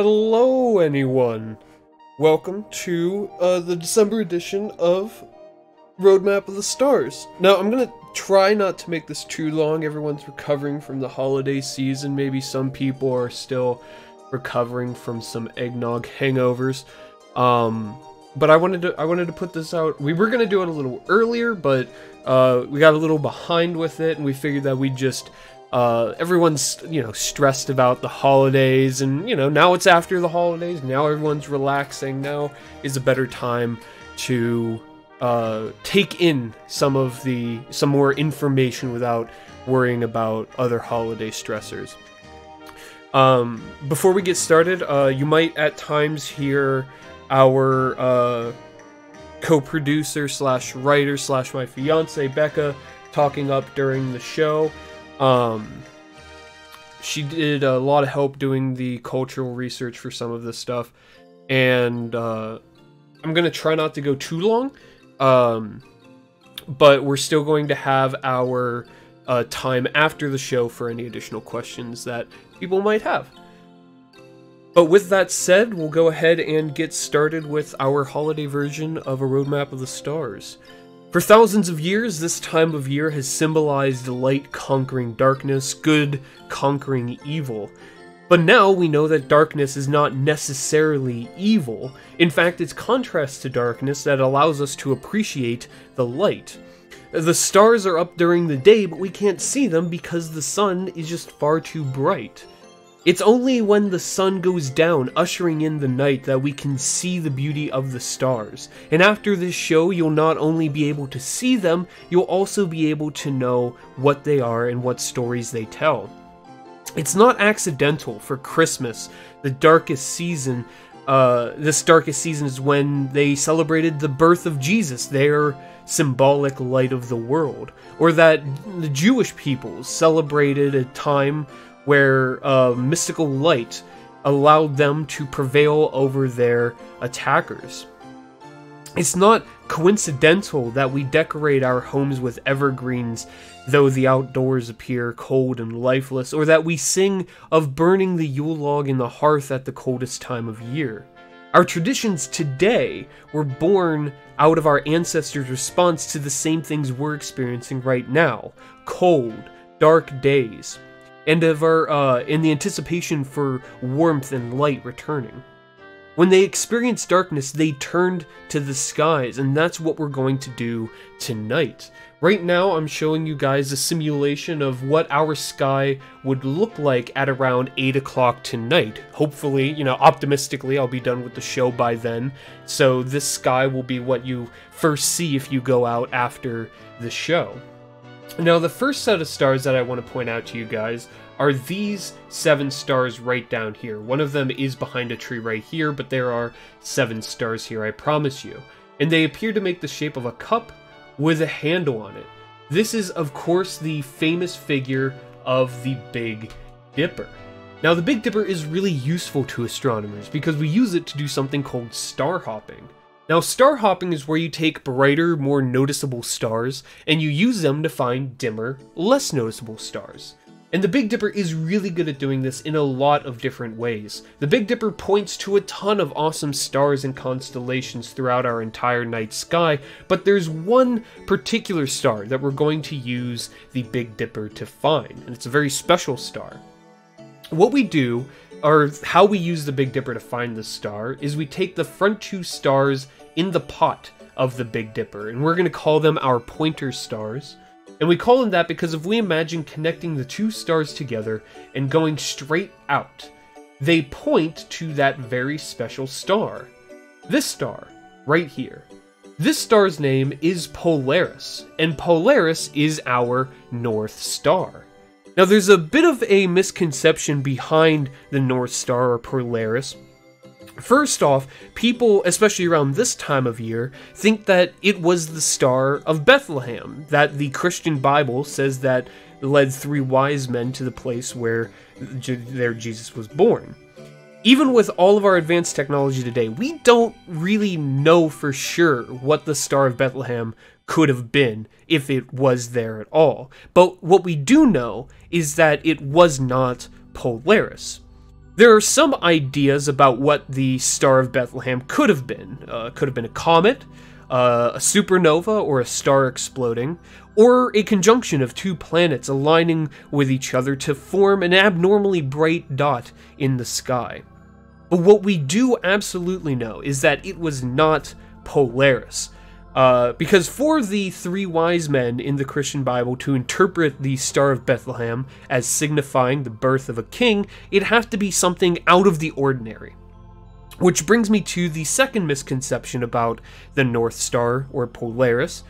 Hello anyone! Welcome to the December edition of Roadmap of the Stars. Now I'm gonna try not to make this too long. Everyone's recovering from the holiday season. Maybe some people are still recovering from some eggnog hangovers. But I wanted to put this out. We were gonna do it a little earlier, but we got a little behind with it, and we figured that we'd just everyone's, you know, stressed about the holidays, and, you know, now it's after the holidays, now everyone's relaxing, now is a better time to take in some more information without worrying about other holiday stressors. Before we get started, you might at times hear our co-producer slash writer slash my fiance Becca talking up during the show. She did a lot of help doing the cultural research for some of this stuff, and, I'm gonna try not to go too long, but we're still going to have our, time after the show for any additional questions that people might have. But with that said, we'll go ahead and get started with our holiday version of A Roadmap of the Stars. For thousands of years, this time of year has symbolized light conquering darkness, good conquering evil. But now we know that darkness is not necessarily evil. In fact, it's contrast to darkness that allows us to appreciate the light. The stars are up during the day, but we can't see them because the sun is just far too bright. It's only when the sun goes down, ushering in the night, that we can see the beauty of the stars. And after this show, you'll not only be able to see them, you'll also be able to know what they are and what stories they tell. It's not accidental for Christmas, the darkest season. This darkest season is when they celebrated the birth of Jesus, their symbolic light of the world. Or that the Jewish people celebrated a time where mystical light allowed them to prevail over their attackers. It's not coincidental that we decorate our homes with evergreens, though the outdoors appear cold and lifeless, or that we sing of burning the Yule log in the hearth at the coldest time of year. Our traditions today were born out of our ancestors' response to the same things we're experiencing right now: cold, dark days, and of our, in the anticipation for warmth and light returning. When they experienced darkness, they turned to the skies, and that's what we're going to do tonight. Right now, I'm showing you guys a simulation of what our sky would look like at around 8 o'clock tonight. Hopefully, you know, optimistically, I'll be done with the show by then, so this sky will be what you first see if you go out after the show. Now, the first set of stars that I want to point out to you guys are these 7 stars right down here. One of them is behind a tree right here, but there are 7 stars here, I promise you. And they appear to make the shape of a cup with a handle on it. This is, of course, the famous figure of the Big Dipper. Now, the Big Dipper is really useful to astronomers because we use it to do something called star hopping. Now, star hopping is where you take brighter, more noticeable stars, and you use them to find dimmer, less noticeable stars. And the Big Dipper is really good at doing this in a lot of different ways. The Big Dipper points to a ton of awesome stars and constellations throughout our entire night sky, but there's one particular star that we're going to use the Big Dipper to find, and it's a very special star. What we do, or how we use the Big Dipper to find the star, is we take the front 2 stars in the pot of the Big Dipper, and we're going to call them our pointer stars. And we call them that because if we imagine connecting the 2 stars together and going straight out, they point to that very special star. This star, right here. This star's name is Polaris, and Polaris is our North Star. Now, there's a bit of a misconception behind the North Star or Polaris. First off, people, especially around this time of year, think that it was the Star of Bethlehem, that the Christian Bible says that led 3 wise men to the place where their Jesus was born. Even with all of our advanced technology today, we don't really know for sure what the Star of Bethlehem could have been, if it was there at all. But what we do know is that it was not Polaris. There are some ideas about what the Star of Bethlehem could have been. Could have been a comet, a supernova, or a star exploding, or a conjunction of two planets aligning with each other to form an abnormally bright dot in the sky. But what we do absolutely know is that it was not Polaris. Because for the three wise men in the Christian Bible to interpret the Star of Bethlehem as signifying the birth of a king, it'd have to be something out of the ordinary. Which brings me to the second misconception about the North Star, or Polaris.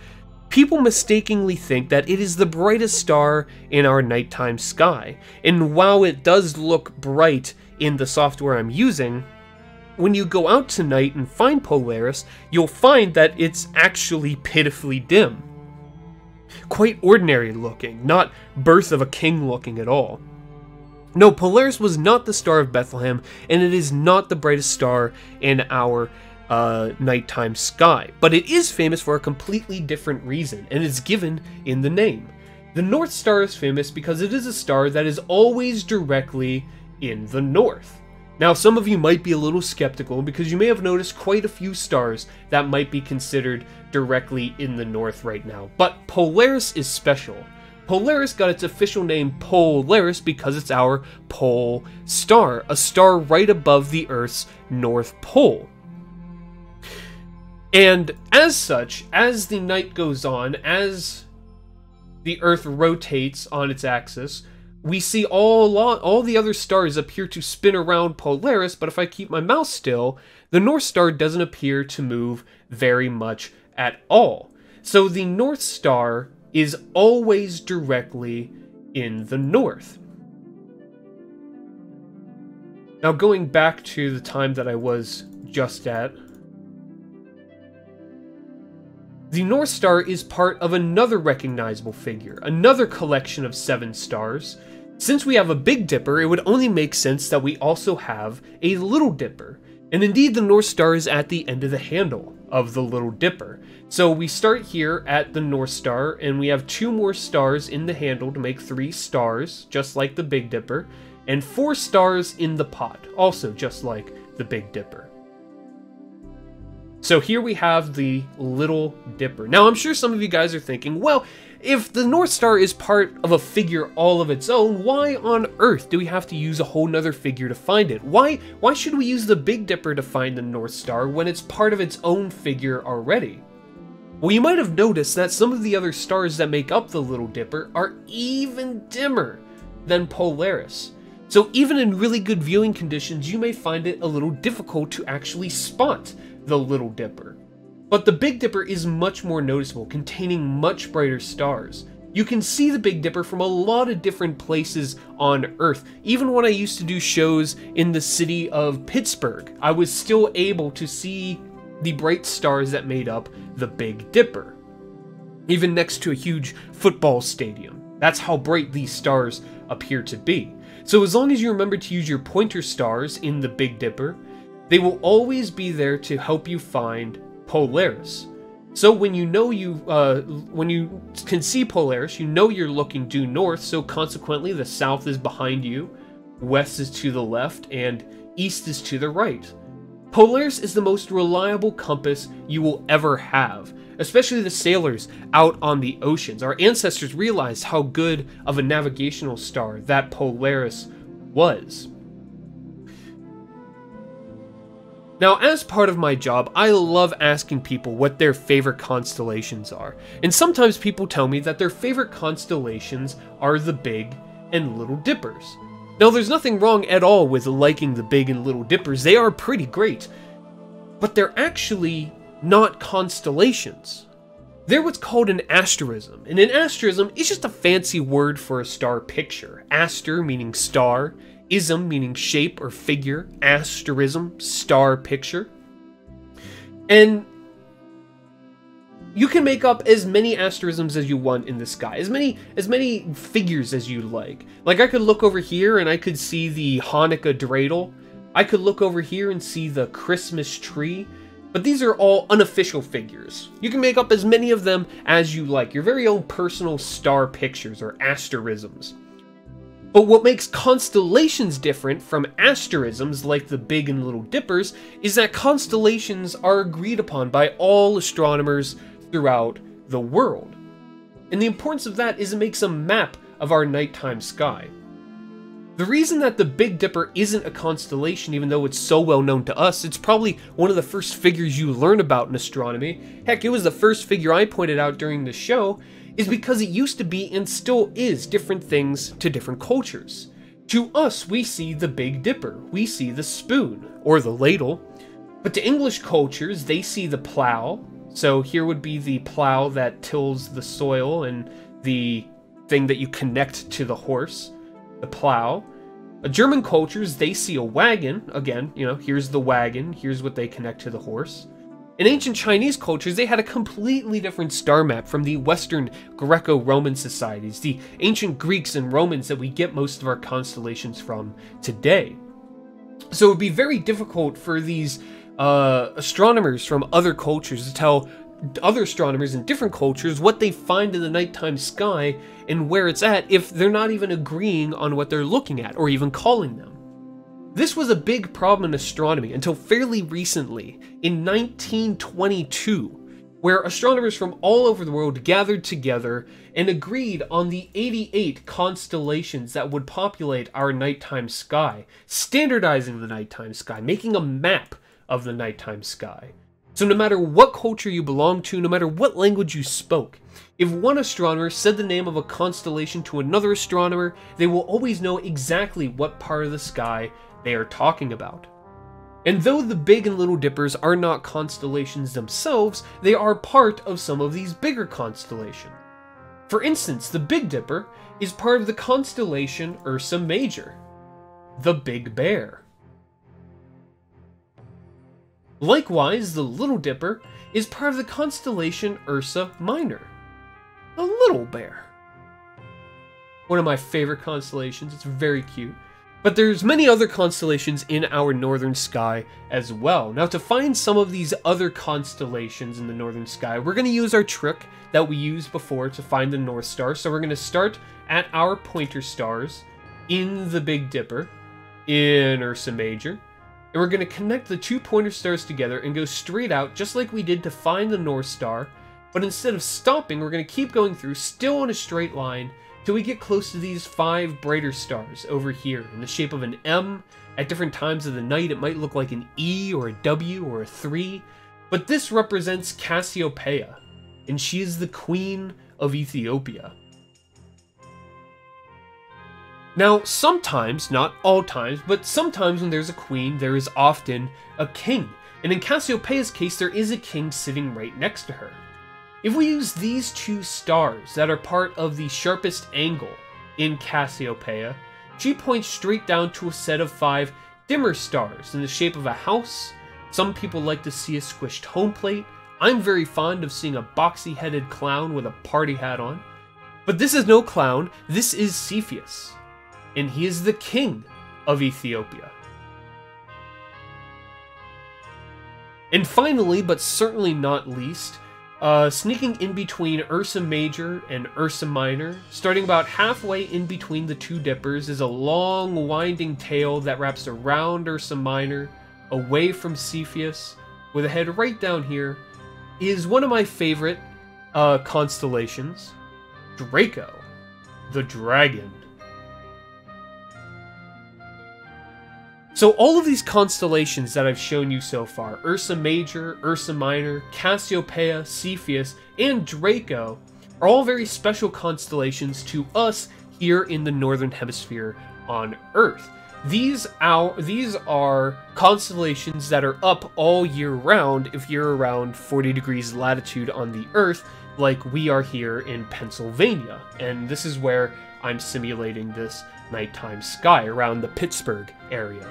People mistakenly think that it is the brightest star in our nighttime sky, and while it does look bright in the software I'm using, when you go out tonight and find Polaris, you'll find that it's actually pitifully dim. Quite ordinary looking, not birth of a king looking at all. No, Polaris was not the Star of Bethlehem, and it is not the brightest star in our nighttime sky. But it is famous for a completely different reason, and it's given in the name. The North Star is famous because it is a star that is always directly in the north. Now, some of you might be a little skeptical because you may have noticed quite a few stars that might be considered directly in the north right now, but Polaris is special. Polaris got its official name Polaris because it's our pole star, a star right above the Earth's North Pole. And as such, as the night goes on, as the Earth rotates on its axis, we see all the other stars appear to spin around Polaris, but if I keep my mouse still, the North Star doesn't appear to move very much at all. So the North Star is always directly in the north. Now going back to the time that I was just at, the North Star is part of another recognizable figure, another collection of 7 stars. Since we have a Big Dipper, it would only make sense that we also have a Little Dipper. And indeed, the North Star is at the end of the handle of the Little Dipper. So we start here at the North Star, and we have 2 more stars in the handle to make 3 stars, just like the Big Dipper, and 4 stars in the pot, also just like the Big Dipper. So here we have the Little Dipper. Now, I'm sure some of you guys are thinking, well, if the North Star is part of a figure all of its own, why on earth do we have to use a whole nother figure to find it? Why should we use the Big Dipper to find the North Star when it's part of its own figure already? Well, you might have noticed that some of the other stars that make up the Little Dipper are even dimmer than Polaris. So even in really good viewing conditions, you may find it a little difficult to actually spot the Little Dipper. But the Big Dipper is much more noticeable, containing much brighter stars. You can see the Big Dipper from a lot of different places on Earth. Even when I used to do shows in the city of Pittsburgh, I was still able to see the bright stars that made up the Big Dipper, even next to a huge football stadium. That's how bright these stars appear to be. So as long as you remember to use your pointer stars in the Big Dipper, they will always be there to help you find Polaris. So when you know when you can see Polaris, you know you're looking due north, so consequently the south is behind you, west is to the left, and east is to the right. Polaris is the most reliable compass you will ever have, especially the sailors out on the oceans. Our ancestors realized how good of a navigational star that Polaris was. Now, as part of my job, I love asking people what their favorite constellations are, and sometimes people tell me that their favorite constellations are the Big and Little Dippers. Now, there's nothing wrong at all with liking the Big and Little Dippers, they are pretty great, but they're actually not constellations. They're what's called an asterism, and an asterism is just a fancy word for a star picture. Aster meaning star, ism meaning shape or figure, asterism, star picture. And you can make up as many asterisms as you want in the sky, as many figures as you like. Like I could look over here and I could see the Hanukkah dreidel. I could look over here and see the Christmas tree. But these are all unofficial figures. You can make up as many of them as you like, your very own personal star pictures or asterisms. But what makes constellations different from asterisms like the Big and Little Dippers is that constellations are agreed upon by all astronomers throughout the world. And the importance of that is it makes a map of our nighttime sky. The reason that the Big Dipper isn't a constellation, even though it's so well known to us, it's probably one of the first figures you learn about in astronomy, heck, it was the first figure I pointed out during the show, is because it used to be and still is different things to different cultures. To us, we see the Big Dipper, we see the spoon, or the ladle, but to English cultures, they see the plow, so here would be the plow that tills the soil and the thing that you connect to the horse, the plow. German cultures, they see a wagon. Again, you know, here's the wagon, here's what they connect to the horse. In ancient Chinese cultures, they had a completely different star map from the Western Greco-Roman societies, the ancient Greeks and Romans that we get most of our constellations from today. So it would be very difficult for these astronomers from other cultures to tell other astronomers in different cultures what they find in the nighttime sky and where it's at if they're not even agreeing on what they're looking at or even calling them. This was a big problem in astronomy until fairly recently, in 1922, where astronomers from all over the world gathered together and agreed on the 88 constellations that would populate our nighttime sky, standardizing the nighttime sky, making a map of the nighttime sky. So no matter what culture you belong to, no matter what language you spoke, if one astronomer said the name of a constellation to another astronomer, they will always know exactly what part of the sky they are talking about. And though the Big and Little Dippers are not constellations themselves, they are part of some of these bigger constellations. For instance, the Big Dipper is part of the constellation Ursa Major, the Big Bear. Likewise, the Little Dipper is part of the constellation Ursa Minor, a little bear. One of my favorite constellations, it's very cute. But there's many other constellations in our northern sky as well. Now to find some of these other constellations in the northern sky, we're going to use our trick that we used before to find the North Star. So we're going to start at our pointer stars in the Big Dipper, in Ursa Major. And we're going to connect the two pointer stars together and go straight out, just like we did to find the North Star. But instead of stopping, we're going to keep going through, still on a straight line, till we get close to these five brighter stars over here in the shape of an M. At different times of the night, it might look like an E or a W or a 3. But this represents Cassiopeia, and she is the queen of Ethiopia. Now, sometimes, not all times, but sometimes when there's a queen, there is often a king. And in Cassiopeia's case, there is a king sitting right next to her. If we use these two stars that are part of the sharpest angle in Cassiopeia, she points straight down to a set of five dimmer stars in the shape of a house. Some people like to see a squished home plate. I'm very fond of seeing a boxy-headed clown with a party hat on. But this is no clown, this is Cepheus. And he is the king of Ethiopia. And finally, but certainly not least, sneaking in between Ursa Major and Ursa Minor, starting about halfway in between the two dippers, is a long winding tail that wraps around Ursa Minor, away from Cepheus, with a head right down here, is one of my favorite constellations, Draco, the dragon. So all of these constellations that I've shown you so far, Ursa Major, Ursa Minor, Cassiopeia, Cepheus, and Draco, are all very special constellations to us here in the Northern Hemisphere on Earth. These are constellations that are up all year round if you're around 40 degrees latitude on the Earth, like we are here in Pennsylvania. And this is where I'm simulating this nighttime sky, around the Pittsburgh area.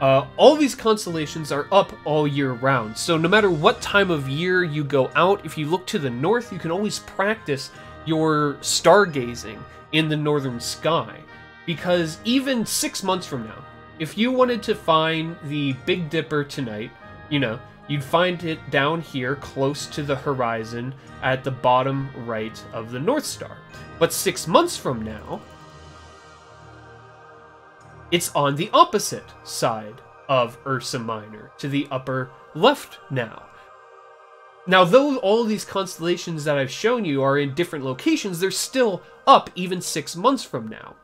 All these constellations are up all year round, so no matter what time of year you go out, if you look to the north, you can always practice your stargazing in the northern sky, because even 6 months from now, if you wanted to find the Big Dipper tonight, you know, you'd find it down here close to the horizon at the bottom right of the North Star. But 6 months from now, It's on the opposite side of Ursa Minor, to the upper left now. Now, though all these constellations that I've shown you are in different locations, they're still up even 6 months from now.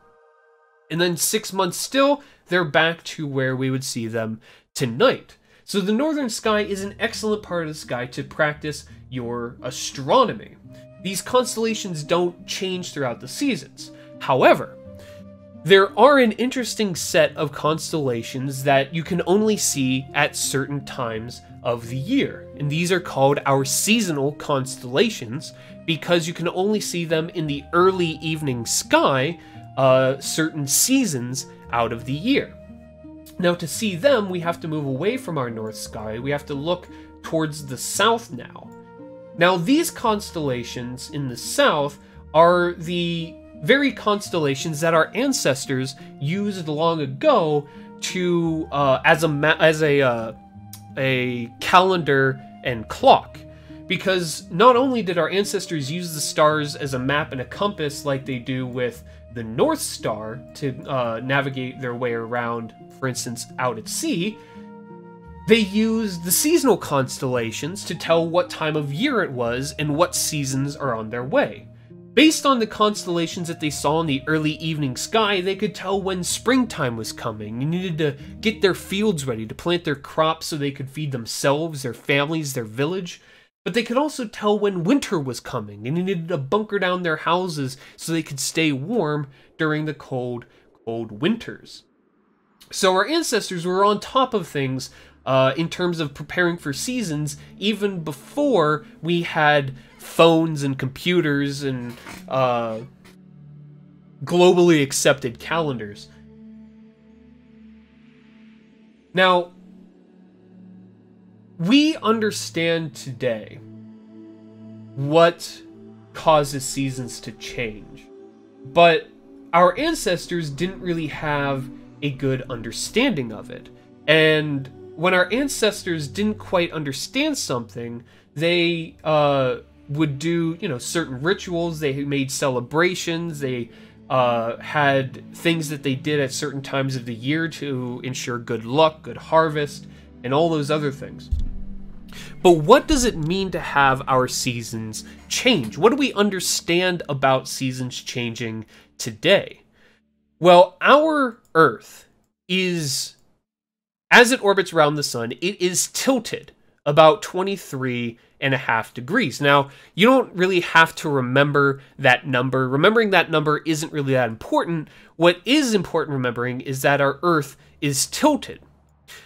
And then 6 months still, they're back to where we would see them tonight. So the northern sky is an excellent part of the sky to practice your astronomy. These constellations don't change throughout the seasons. However, there are an interesting set of constellations that you can only see at certain times of the year. And these are called our seasonal constellations because you can only see them in the early evening sky certain seasons out of the year. Now, to see them, we have to move away from our north sky. We have to look towards the south now. Now, these constellations in the south are the very constellations that our ancestors used long ago to as a calendar and clock. Because not only did our ancestors use the stars as a map and a compass like they do with the North Star to navigate their way around, for instance, out at sea, they used the seasonal constellations to tell what time of year it was and what seasons are on their way. Based on the constellations that they saw in the early evening sky, they could tell when springtime was coming. You needed to get their fields ready to plant their crops so they could feed themselves, their families, their village. But they could also tell when winter was coming. They needed to bunker down their houses so they could stay warm during the cold, cold winters. So our ancestors were on top of things in terms of preparing for seasons even before we had phones and computers and globally accepted calendars. Now, we understand today what causes seasons to change, but our ancestors didn't really have a good understanding of it. And when our ancestors didn't quite understand something, they would do, you know, certain rituals. They made celebrations. They had things that they did at certain times of the year to ensure good luck, good harvest, and all those other things. But what does it mean to have our seasons change? What do we understand about seasons changing today? Well, our Earth is, as it orbits around the sun, it is tilted about 23.5 degrees. Now, you don't really have to remember that number. Remembering that number isn't really that important. What is important remembering is that our Earth is tilted.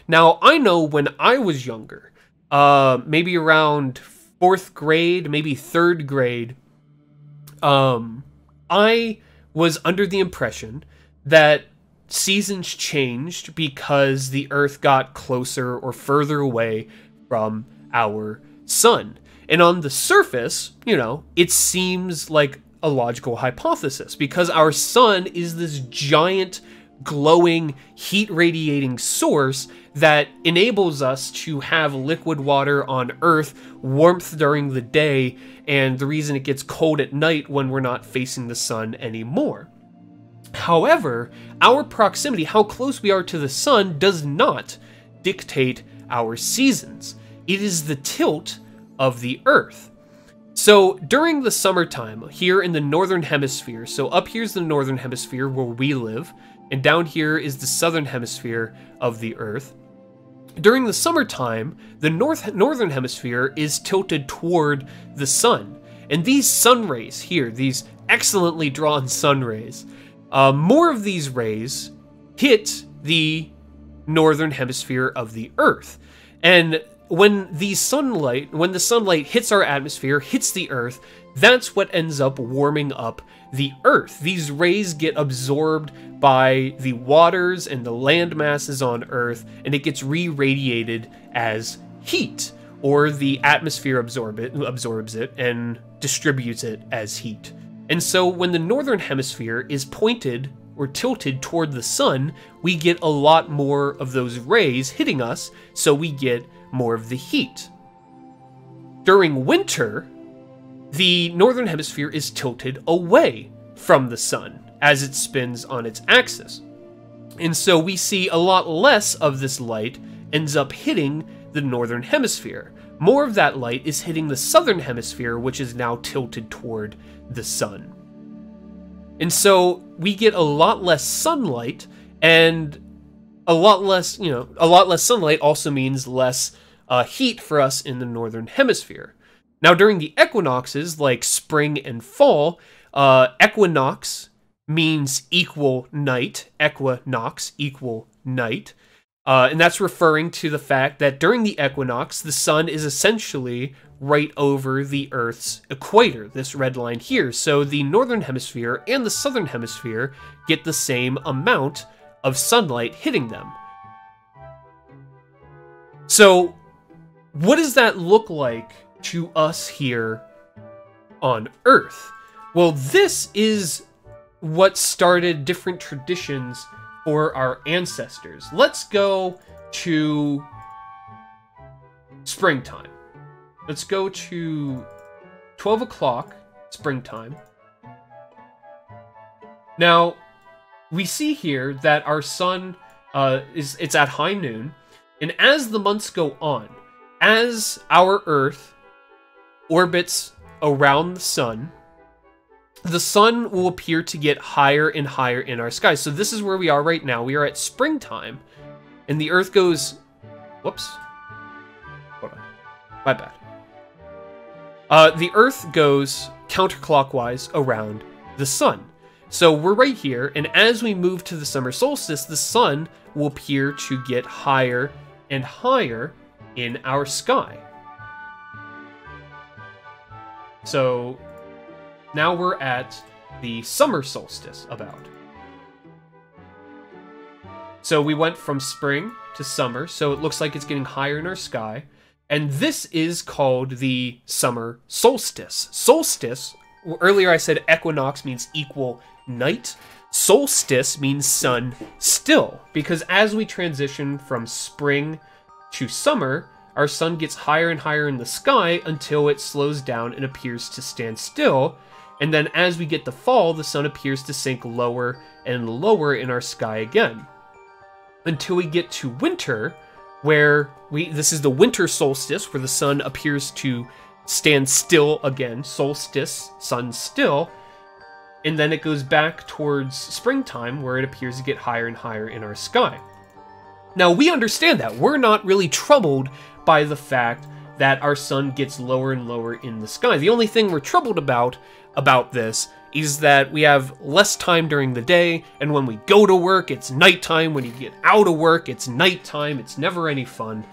Now, I know when I was younger, maybe around 4th grade, maybe 3rd grade, I was under the impression that seasons changed because the Earth got closer or further away from our sun. And on the surface, you know, it seems like a logical hypothesis because our sun is this giant, glowing, heat-radiating source that enables us to have liquid water on Earth, warmth during the day, and the reason it gets cold at night when we're not facing the sun anymore. However, our proximity, how close we are to the sun, does not dictate our seasons. It is the tilt of the Earth. So during the summertime, here in the northern hemisphere, so up here's the northern hemisphere where we live, and down here is the southern hemisphere of the Earth. During the summertime, the northern hemisphere is tilted toward the sun. And these sun rays here, these excellently drawn sun rays, more of these rays hit the northern hemisphere of the Earth. And when the sunlight hits our atmosphere, hits the Earth, that's what ends up warming up the Earth. These rays get absorbed by the waters and the land masses on Earth, and it gets re-radiated as heat, or the atmosphere absorbs it and distributes it as heat. And so when the northern hemisphere is pointed or tilted toward the sun, we get a lot more of those rays hitting us, so we get more of the heat. During winter, the northern hemisphere is tilted away from the sun as it spins on its axis. And so we see a lot less of this light ends up hitting the northern hemisphere. More of that light is hitting the southern hemisphere, which is now tilted toward the sun. And so we get a lot less sunlight, and a lot less, a lot less sunlight also means less heat for us in the northern hemisphere. Now, during the equinoxes, like spring and fall, equinox means equal night, equinox, equal night. And that's referring to the fact that during the equinox, the sun is essentially right over the Earth's equator, this red line here. So the northern hemisphere and the southern hemisphere get the same amount of sunlight hitting them. So what does that look like to us here on Earth? Well, this is what started different traditions for our ancestors. Let's go to springtime. Let's go to 12 o'clock springtime. Now, we see here that our sun it's at high noon, and as the months go on, as our Earth orbits around the sun will appear to get higher and higher in our sky. So this is where we are right now. We are at springtime, and the Earth goes, whoops, hold on, my bad. The Earth goes counterclockwise around the sun. So we're right here, and as we move to the summer solstice, the sun will appear to get higher and higher in our sky. So now we're at the summer solstice about. So we went from spring to summer, so it looks like it's getting higher in our sky. And this is called the summer solstice. Solstice, earlier I said equinox means equal night. Solstice means sun still, because as we transition from spring to summer, our sun gets higher and higher in the sky until it slows down and appears to stand still. And then as we get to fall, the sun appears to sink lower and lower in our sky again. Until we get to winter, where this is the winter solstice, where the sun appears to stand still again, solstice, sun still. And then it goes back towards springtime, where it appears to get higher and higher in our sky. Now, we understand that. We're not really troubled by the fact that our sun gets lower and lower in the sky. The only thing we're troubled about this is that we have less time during the day, and when we go to work, it's nighttime. When you get out of work, it's nighttime. It's never any fun.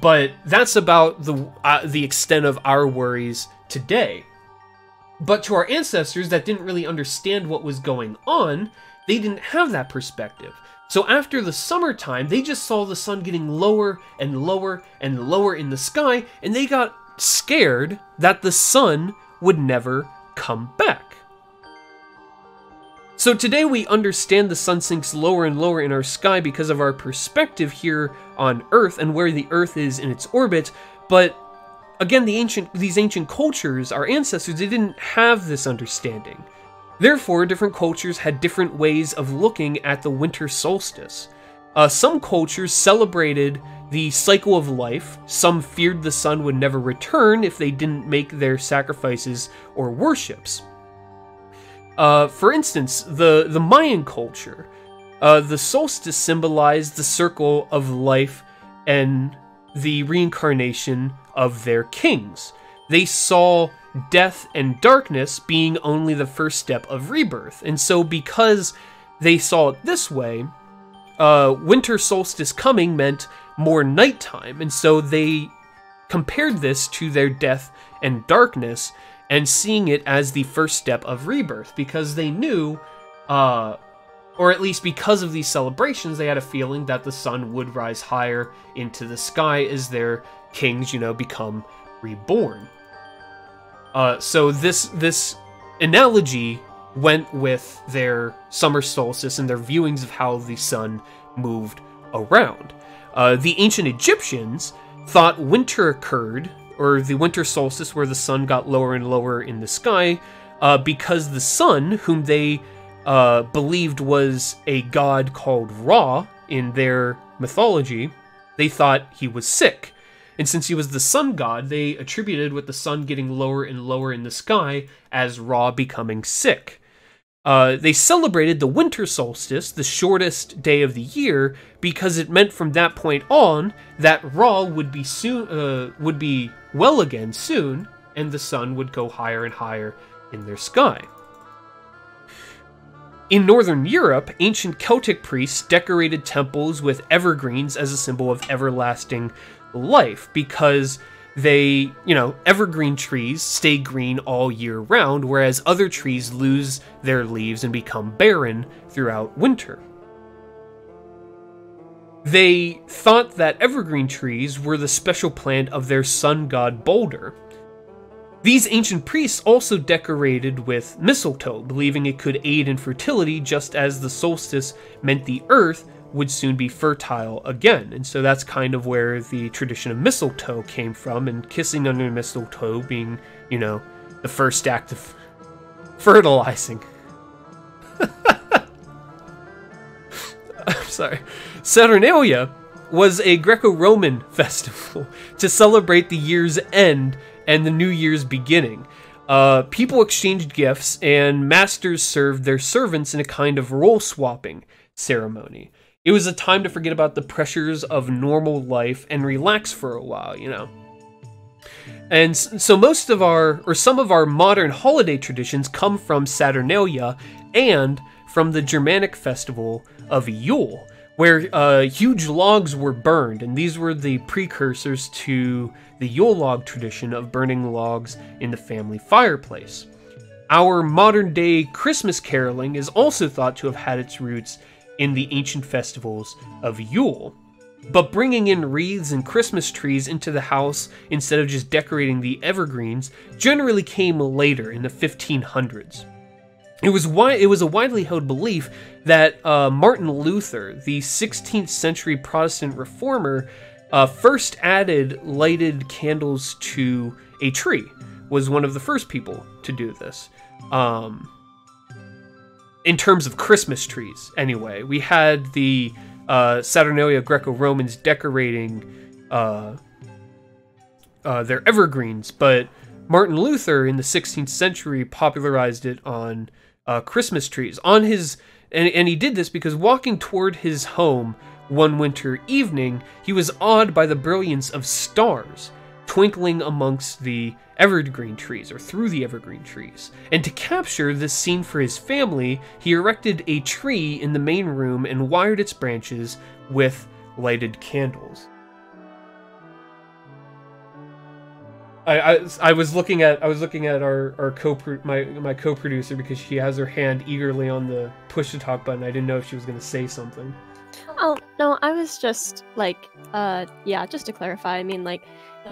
But that's about the extent of our worries today. But to our ancestors that didn't really understand what was going on, they didn't have that perspective. So after the summertime, they just saw the sun getting lower and lower and lower in the sky, and they got scared that the sun would never come back. So today we understand the sun sinks lower and lower in our sky because of our perspective here on Earth and where the Earth is in its orbit, but again, these ancient cultures, our ancestors, they didn't have this understanding. Therefore, different cultures had different ways of looking at the winter solstice. Some cultures celebrated the cycle of life, some feared the sun would never return if they didn't make their sacrifices or worships. For instance, the Mayan culture, the solstice symbolized the circle of life and the reincarnation of their kings. They saw death and darkness being only the first step of rebirth. And so because they saw it this way, winter solstice coming meant more nighttime. And so they compared this to their death and darkness and seeing it as the first step of rebirth, because they knew, or at least because of these celebrations, they had a feeling that the sun would rise higher into the sky as their kings, become reborn. So this analogy went with their summer solstice and their viewings of how the sun moved around. The ancient Egyptians thought winter occurred, or the winter solstice where the sun got lower and lower in the sky, because the sun, whom they believed was a god called Ra in their mythology, they thought he was sick. And since he was the sun god, they attributed with the sun getting lower and lower in the sky as Ra becoming sick. They celebrated the winter solstice, the shortest day of the year, because it meant from that point on that Ra would be well again soon, and the sun would go higher and higher in their sky. In Northern Europe, ancient Celtic priests decorated temples with evergreens as a symbol of everlasting life, because they, you know, evergreen trees stay green all year round, whereas other trees lose their leaves and become barren throughout winter. They thought that evergreen trees were the special plant of their sun god Balder. These ancient priests also decorated with mistletoe, believing it could aid in fertility, just as the solstice meant the earth would soon be fertile again. And so that's kind of where the tradition of mistletoe came from, and kissing under mistletoe being, you know, the first act of fertilizing. I'm sorry. Saturnalia was a Greco-Roman festival to celebrate the year's end and the new year's beginning. People exchanged gifts, and masters served their servants in a kind of role-swapping ceremony. It was a time to forget about the pressures of normal life and relax for a while, you know. And so most of our, or some of our modern holiday traditions come from Saturnalia and from the Germanic festival of Yule, where huge logs were burned, and these were the precursors to the Yule log tradition of burning logs in the family fireplace. Our modern-day Christmas caroling is also thought to have had its roots in the ancient festivals of Yule. But bringing in wreaths and Christmas trees into the house instead of just decorating the evergreens generally came later, in the 1500s. It was a widely held belief that Martin Luther, the 16th century Protestant reformer, first added lighted candles to a tree, was one of the first people to do this. In terms of Christmas trees, anyway. We had the Saturnalia Greco-Romans decorating their evergreens, but Martin Luther in the 16th century popularized it on Christmas trees. And he did this because walking toward his home one winter evening, he was awed by the brilliance of stars twinkling amongst the evergreen trees, or through the evergreen trees. And to capture this scene for his family, he erected a tree in the main room and wired its branches with lighted candles. I was looking at my co-producer, because she has her hand eagerly on the push to talk button. I didn't know if she was going to say something. Oh no, I was just like, yeah, just to clarify. I mean, like,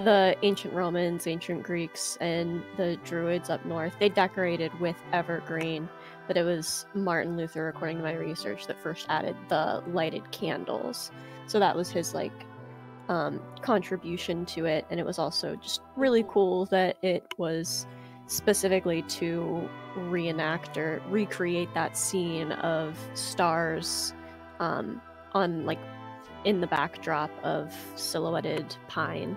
the ancient Romans, ancient Greeks, and the Druids up north, they decorated with evergreen, but it was Martin Luther, according to my research, that first added the lighted candles. So that was his like contribution to it, and it was also just really cool that it was specifically to reenact or recreate that scene of stars on like in the backdrop of silhouetted pine.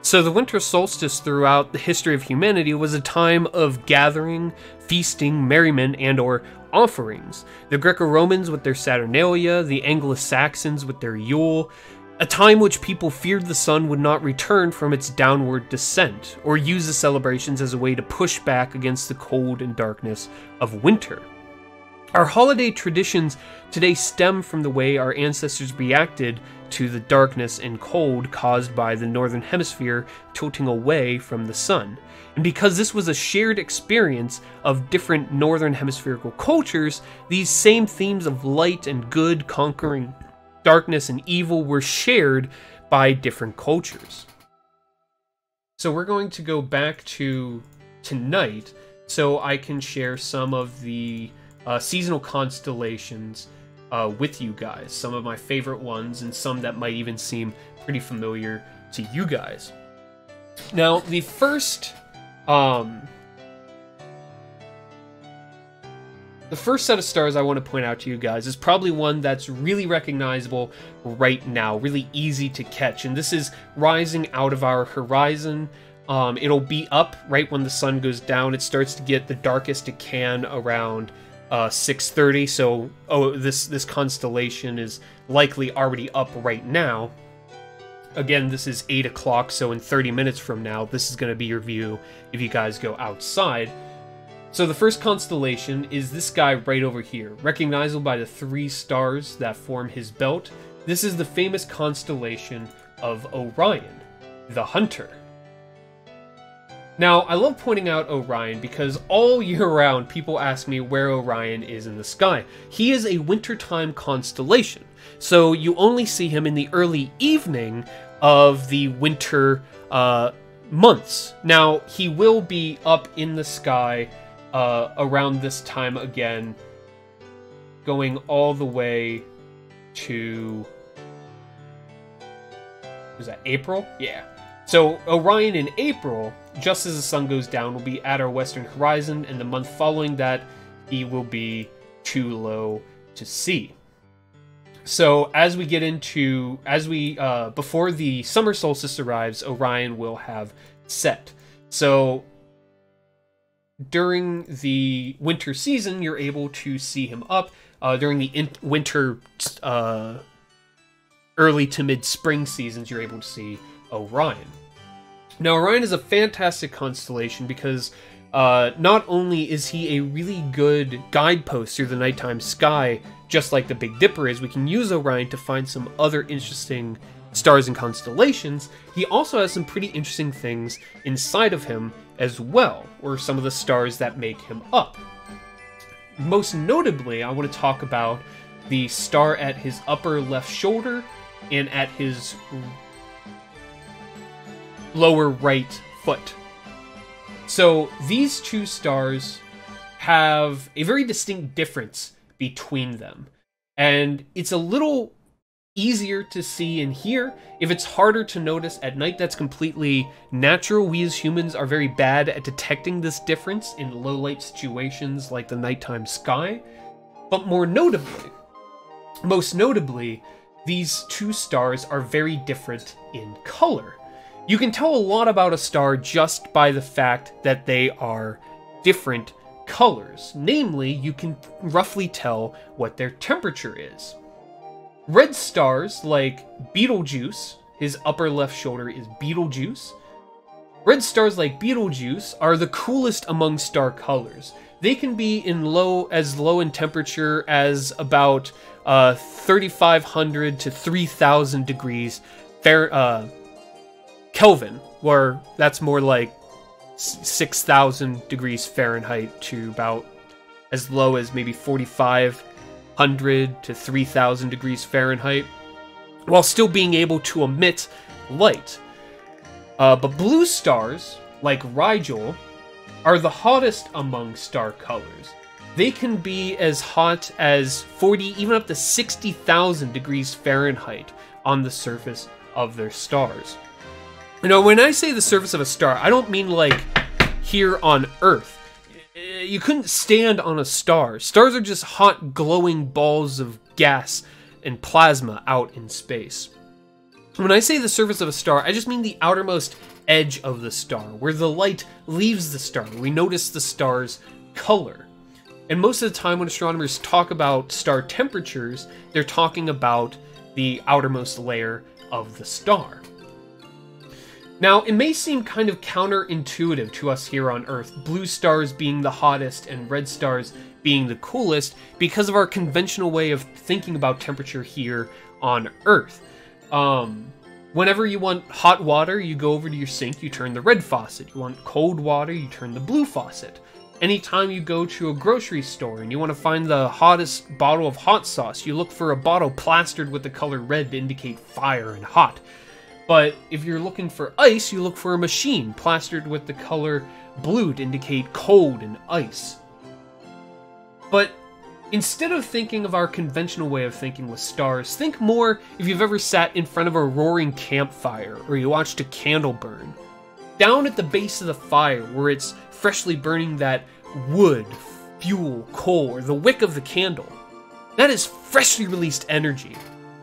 So the winter solstice throughout the history of humanity was a time of gathering, feasting, merriment, and or offerings. The Greco-Romans with their Saturnalia, the Anglo-Saxons with their Yule, a time which people feared the sun would not return from its downward descent, or use the celebrations as a way to push back against the cold and darkness of winter. Our holiday traditions today stem from the way our ancestors reacted to the darkness and cold caused by the northern hemisphere tilting away from the sun. And because this was a shared experience of different northern hemispherical cultures, these same themes of light and good, conquering darkness and evil, were shared by different cultures. So we're going to go back to tonight so I can share some of the seasonal constellations with you guys, some of my favorite ones, and some that might even seem pretty familiar to you guys. Now, the first The first set of stars I want to point out to you guys is probably one that's really recognizable right now, really easy to catch, and this is rising out of our horizon. It'll be up right when the sun goes down. It starts to get the darkest it can around 6:30, so this constellation is likely already up right now. Again, this is 8 o'clock, so in 30 minutes from now, this is going to be your view if you guys go outside. So the first constellation is this guy right over here, recognizable by the 3 stars that form his belt. This is the famous constellation of Orion, the Hunter. Now, I love pointing out Orion because all year round people ask me where Orion is in the sky. He is a wintertime constellation, so you only see him in the early evening of the winter months. Now, he will be up in the sky around this time again, going all the way to... was that April? Yeah. So Orion in April, just as the sun goes down, will be at our western horizon, and the month following that, he will be too low to see. So as we get into, before the summer solstice arrives, Orion will have set. So during the winter season, you're able to see him up. During the winter, early to mid-spring seasons, you're able to see Orion. Now, Orion is a fantastic constellation because not only is he a really good guidepost through the nighttime sky, just like the Big Dipper is, we can use Orion to find some other interesting stars and constellations. He also has some pretty interesting things inside of him as well, or some of the stars that make him up. Most notably, I want to talk about the star at his upper left shoulder and at his lower right foot. So these two stars have a very distinct difference between them, and it's a little easier to see and hear. If it's harder to notice at night, that's completely natural. We as humans are very bad at detecting this difference in low light situations like the nighttime sky. But most notably, these two stars are very different in color. You can tell a lot about a star just by the fact that they are different colors. Namely, you can roughly tell what their temperature is. Red stars like Betelgeuse, his upper left shoulder is Betelgeuse. Red stars like Betelgeuse are the coolest among star colors. They can be in as low in temperature as about 3,500 to 3,000 degrees Fahrenheit. Kelvin, where that's more like 6,000 degrees Fahrenheit to about as low as maybe 4,500 to 3,000 degrees Fahrenheit, while still being able to emit light. But blue stars, like Rigel, are the hottest among star colors. They can be as hot as 40, even up to 60,000 degrees Fahrenheit on the surface of their stars. You know, when I say the surface of a star, I don't mean like here on Earth. You couldn't stand on a star. Stars are just hot, glowing balls of gas and plasma out in space. When I say the surface of a star, I just mean the outermost edge of the star, where the light leaves the star. We notice the star's color. And most of the time when astronomers talk about star temperatures, they're talking about the outermost layer of the star. Now, it may seem kind of counterintuitive to us here on Earth, blue stars being the hottest and red stars being the coolest, because of our conventional way of thinking about temperature here on Earth. Whenever you want hot water, you go over to your sink, you turn the red faucet. You want cold water, you turn the blue faucet. Anytime you go to a grocery store and you want to find the hottest bottle of hot sauce, you look for a bottle plastered with the color red to indicate fire and hot. But if you're looking for ice, you look for a machine plastered with the color blue to indicate cold and ice. But instead of thinking of our conventional way of thinking with stars, think more if you've ever sat in front of a roaring campfire or you watched a candle burn. Down at the base of the fire, where it's freshly burning that wood, fuel, coal, or the wick of the candle. That is freshly released energy,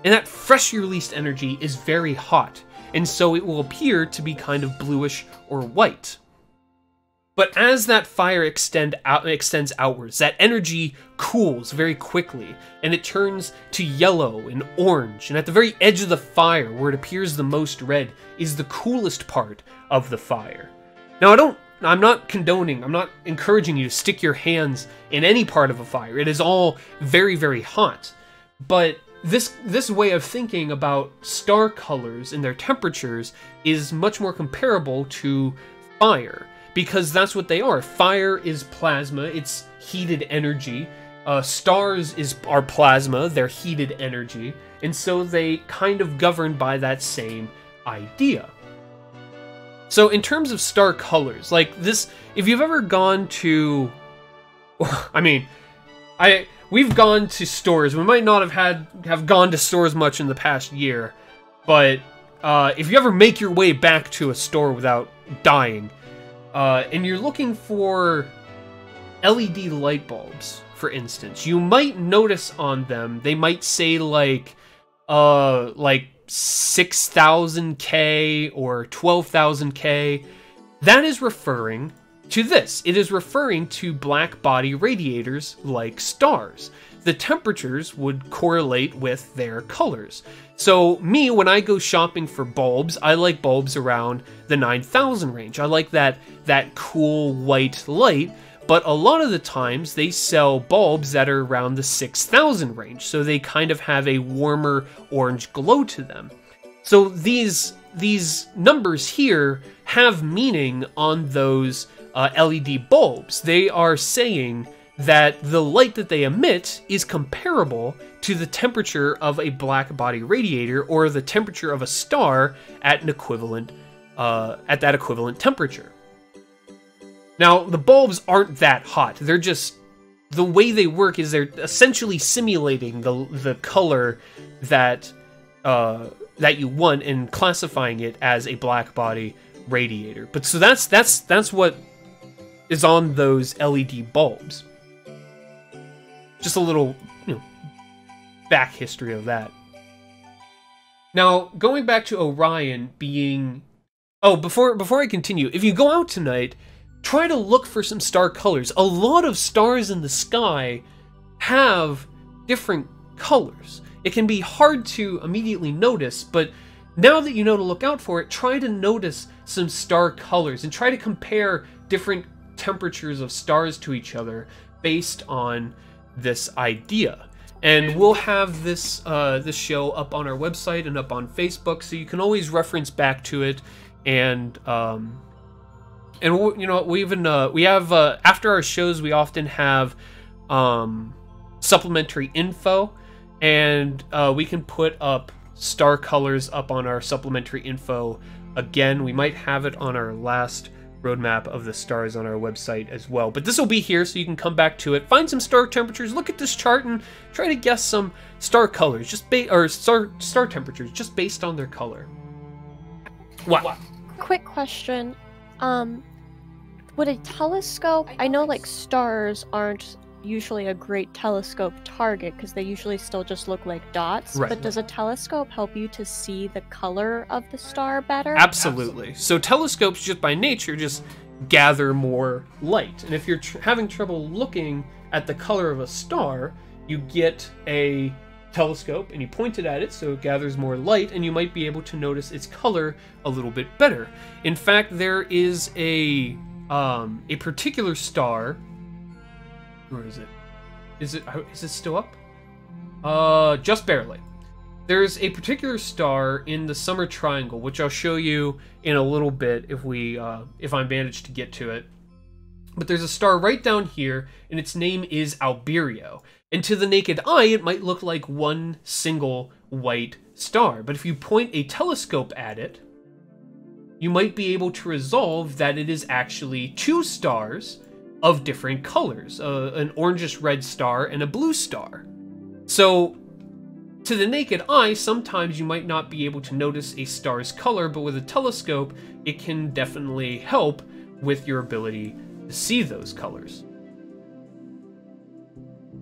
and that freshly released energy is very hot, and so it will appear to be kind of bluish or white. But as that fire extends outwards, that energy cools very quickly, and it turns to yellow and orange, and at the very edge of the fire, where it appears the most red, is the coolest part of the fire. Now, I'm not condoning, I'm not encouraging you to stick your hands in any part of a fire. It is all very, very hot. But this way of thinking about star colors and their temperatures is much more comparable to fire, because that's what they are. Fire is plasma, it's heated energy. Stars are plasma, they're heated energy. And so they kind of govern by that same idea. So in terms of star colors, like this, if you've ever gone to, I mean, we've gone to stores. We might not have gone to stores much in the past year, but if you ever make your way back to a store without dying, and you're looking for LED light bulbs, for instance, you might notice on them, they might say like 6,000K or 12,000K, that is referring to this. It is referring to black body radiators like stars. The temperatures would correlate with their colors. So me, when I go shopping for bulbs, I like bulbs around the 9,000 range. I like that cool white light, but a lot of the times they sell bulbs that are around the 6,000 range, so they kind of have a warmer orange glow to them. So these numbers here have meaning on those LED bulbs. They are saying that the light that they emit is comparable to the temperature of a black body radiator or the temperature of a star at an equivalent at that equivalent temperature. Now, the bulbs aren't that hot. They're just, the way they work is they're essentially simulating the color that that you want and classifying it as a black body radiator. But so that's what is on those LED bulbs. Just a little, you know, back history of that. Now, going back to Orion being, oh, before I continue, if you go out tonight, try to look for some star colors. A lot of stars in the sky have different colors. It can be hard to immediately notice, but now that you know to look out for it, try to notice some star colors and try to compare different temperatures of stars to each other based on this idea. And we'll have this show up on our website and up on Facebook, so you can always reference back to it. And you know, we have, after our shows, we often have supplementary info, and we can put up star colors up on our supplementary info again. We might have it on our last Roadmap of the Stars on our website as well. But this will be here, so you can come back to it, find some star temperatures, look at this chart, and try to guess some star colors, just star temperatures, just based on their color. What? Quick question. Would a telescope, I know like stars aren't usually a great telescope target because they usually still just look like dots, right, but does a telescope help you to see the color of the star better? Absolutely. So telescopes just by nature just gather more light, and if you're having trouble looking at the color of a star, you get a telescope and you point it at it so it gathers more light, and you might be able to notice its color a little bit better. In fact, there is a particular star. Where is it? Is it still up? Just barely. There's a particular star in the Summer Triangle, which I'll show you in a little bit if we if I manage to get to it. But there's a star right down here, and its name is Albireo. And to the naked eye, it might look like one single white star. But if you point a telescope at it, you might be able to resolve that it is actually two stars of different colors, an orangish-red star and a blue star. So to the naked eye, sometimes you might not be able to notice a star's color, but with a telescope, it can definitely help with your ability to see those colors.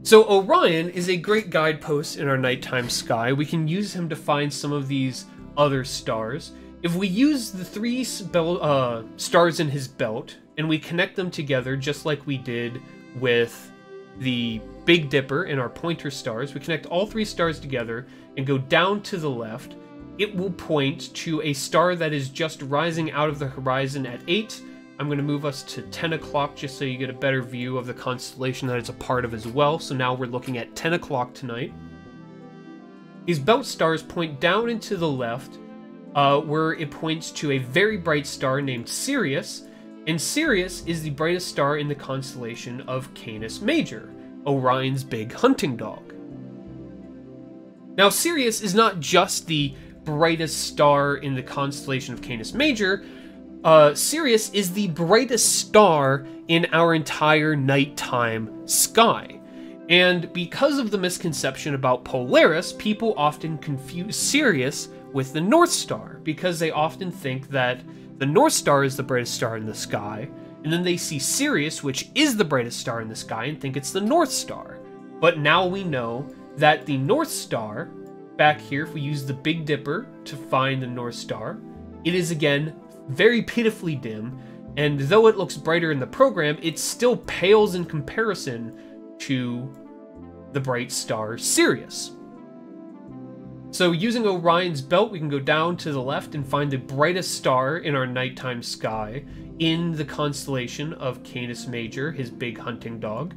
So Orion is a great guidepost in our nighttime sky. We can use him to find some of these other stars. If we use the three stars in his belt and we connect them together just like we did with the Big Dipper and our pointer stars, we connect all three stars together and go down to the left, it will point to a star that is just rising out of the horizon at 8. I'm going to move us to 10 o'clock just so you get a better view of the constellation that it's a part of as well. So now we're looking at 10 o'clock tonight. These belt stars point down and to the left, where it points to a very bright star named Sirius. And Sirius is the brightest star in the constellation of Canis Major, Orion's big hunting dog. Now Sirius is not just the brightest star in the constellation of Canis Major. Sirius is the brightest star in our entire nighttime sky. And because of the misconception about Polaris, people often confuse Sirius with the North Star, because they often think that the North Star is the brightest star in the sky, and then they see Sirius, which is the brightest star in the sky, and think it's the North Star. But now we know that the North Star, back here, if we use the Big Dipper to find the North Star, it is again very pitifully dim, and though it looks brighter in the program, it still pales in comparison to the bright star Sirius. So using Orion's belt, we can go down to the left and find the brightest star in our nighttime sky in the constellation of Canis Major, his big hunting dog.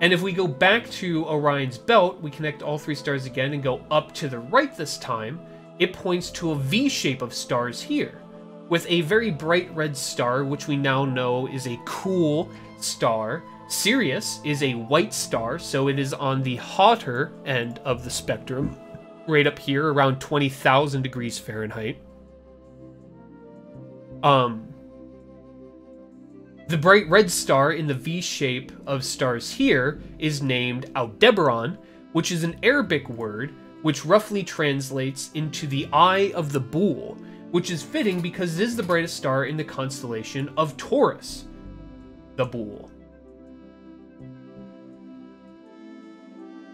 And if we go back to Orion's belt, we connect all three stars again and go up to the right this time. It points to a V shape of stars here, with a very bright red star, which we now know is a cool star. Sirius is a white star, so it is on the hotter end of the spectrum, right up here around 20,000 degrees Fahrenheit. The bright red star in the V shape of stars here is named Aldebaran, which is an Arabic word which roughly translates into the Eye of the Bull, which is fitting because it is the brightest star in the constellation of Taurus, the Bull.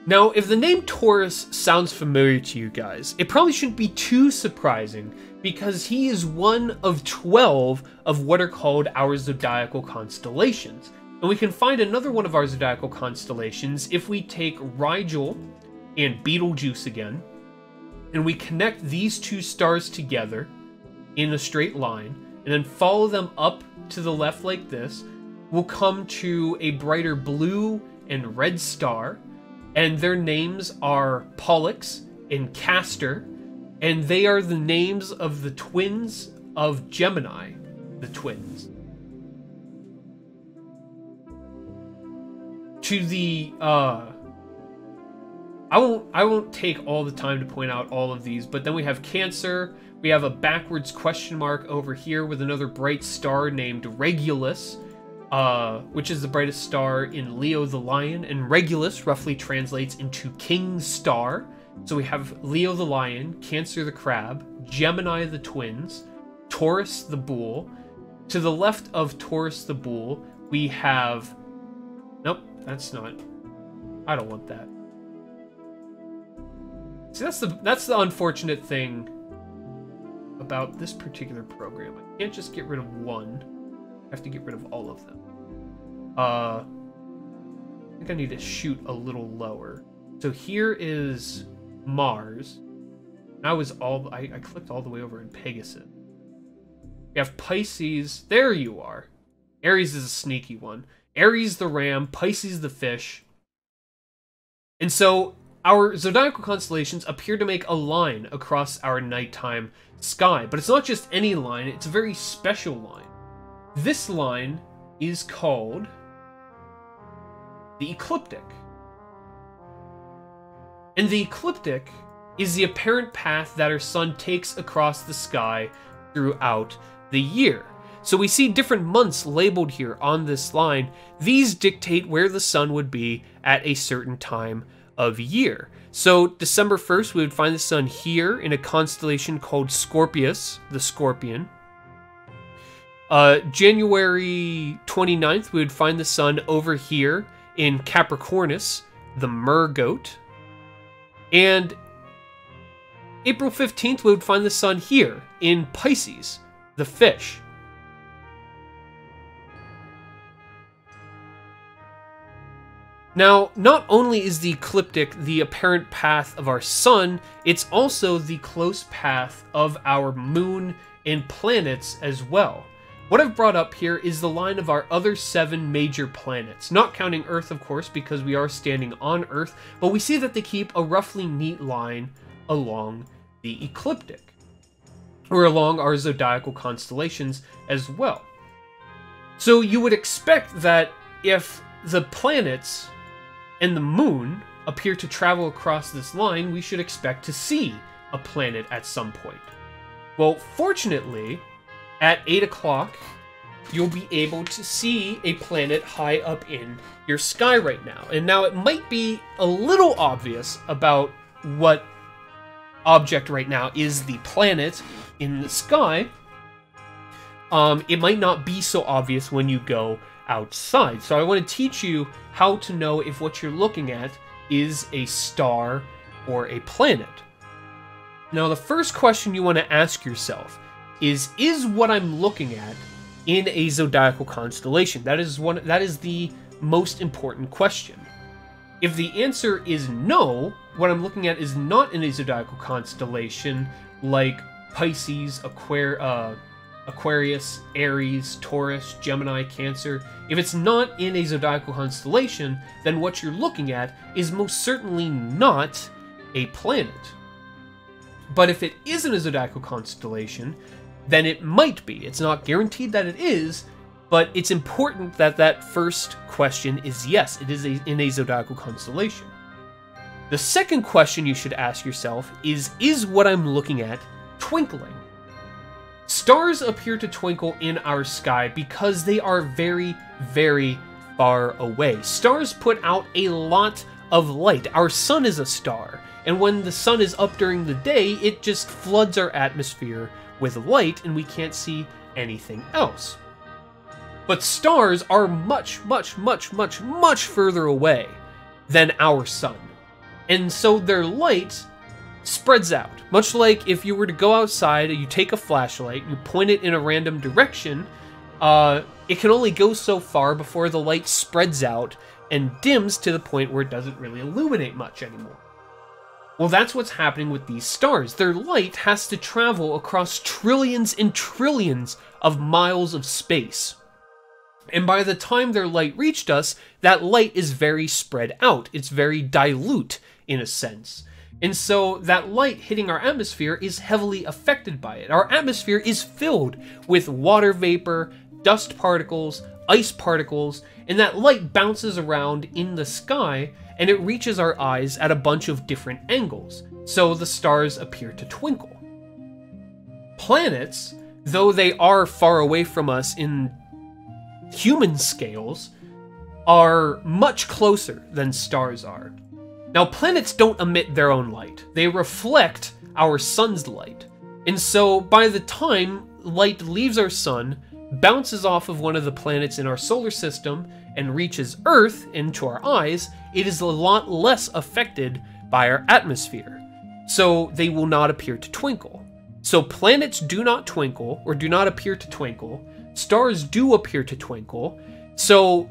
Now, if the name Taurus sounds familiar to you guys, it probably shouldn't be too surprising because he is one of 12 of what are called our zodiacal constellations. And we can find another one of our zodiacal constellations if we take Rigel and Betelgeuse again, and we connect these two stars together in a straight line, and then follow them up to the left like this, we'll come to a brighter blue and red star, and their names are Pollux and Castor, and they are the names of the twins of Gemini, the twins. To the, I won't take all the time to point out all of these, but then we have Cancer, we have a backwards question mark over here with another bright star named Regulus, which is the brightest star in Leo the Lion, and Regulus roughly translates into King's Star. So we have Leo the Lion, Cancer the Crab, Gemini the Twins, Taurus the Bull. To the left of Taurus the Bull, we have... Nope, that's not... I don't want that. See, that's the unfortunate thing about this particular program. I can't just get rid of one. I have to get rid of all of them. I think I need to shoot a little lower. So here is Mars. I clicked all the way over in Pegasus. We have Pisces. There you are. Aries is a sneaky one. Aries the ram, Pisces the fish. And so our zodiacal constellations appear to make a line across our nighttime sky, but it's not just any line, it's a very special line. This line is called the ecliptic. And the ecliptic is the apparent path that our sun takes across the sky throughout the year. So we see different months labeled here on this line. These dictate where the sun would be at a certain time of year. So December 1st, we would find the sun here in a constellation called Scorpius, the Scorpion. January 29th, we would find the sun over here in Capricornus, the Mergoat. And April 15th, we would find the sun here in Pisces, the Fish. Now, not only is the ecliptic the apparent path of our sun, it's also the close path of our moon and planets as well. What I've brought up here is the line of our other 7 major planets, not counting Earth, of course, because we are standing on Earth, but we see that they keep a roughly neat line along the ecliptic, or along our zodiacal constellations as well. So you would expect that if the planets and the moon appear to travel across this line, we should expect to see a planet at some point. Well, fortunately, at 8 o'clock, you'll be able to see a planet high up in your sky right now. And now it might be a little obvious about what object right now is the planet in the sky. It might not be so obvious when you go outside. So I want to teach you how to know if what you're looking at is a star or a planet. Now, the first question you want to ask yourself is what I'm looking at in a zodiacal constellation? That is the most important question. If the answer is no, what I'm looking at is not in a zodiacal constellation like Pisces, Aquarius, Aries, Taurus, Gemini, Cancer. If it's not in a zodiacal constellation, then what you're looking at is most certainly not a planet. But if it isn't a zodiacal constellation, then it might be. It's not guaranteed that it is, but it's important that that first question is yes, it is in a zodiacal constellation. The second question you should ask yourself is what I'm looking at twinkling? Stars appear to twinkle in our sky because they are very, very far away. Stars put out a lot of light. Our sun is a star, and when the sun is up during the day, it just floods our atmosphere with light and we can't see anything else. But stars are much, much, much, much, much further away than our sun. And so their light spreads out. Much like if you were to go outside and you take a flashlight, you point it in a random direction, it can only go so far before the light spreads out and dims to the point where it doesn't really illuminate much anymore. Well, that's what's happening with these stars. Their light has to travel across trillions and trillions of miles of space. And by the time their light reached us, that light is very spread out. It's very dilute, in a sense. And so that light hitting our atmosphere is heavily affected by it. Our atmosphere is filled with water vapor, dust particles, ice particles, and that light bounces around in the sky and it reaches our eyes at a bunch of different angles, so the stars appear to twinkle. Planets, though they are far away from us in human scales, are much closer than stars are. Now, planets don't emit their own light. They reflect our sun's light. And so by the time light leaves our sun, bounces off of one of the planets in our solar system and reaches Earth into our eyes, it is a lot less affected by our atmosphere. So they will not appear to twinkle. So planets do not twinkle, or do not appear to twinkle. Stars do appear to twinkle. So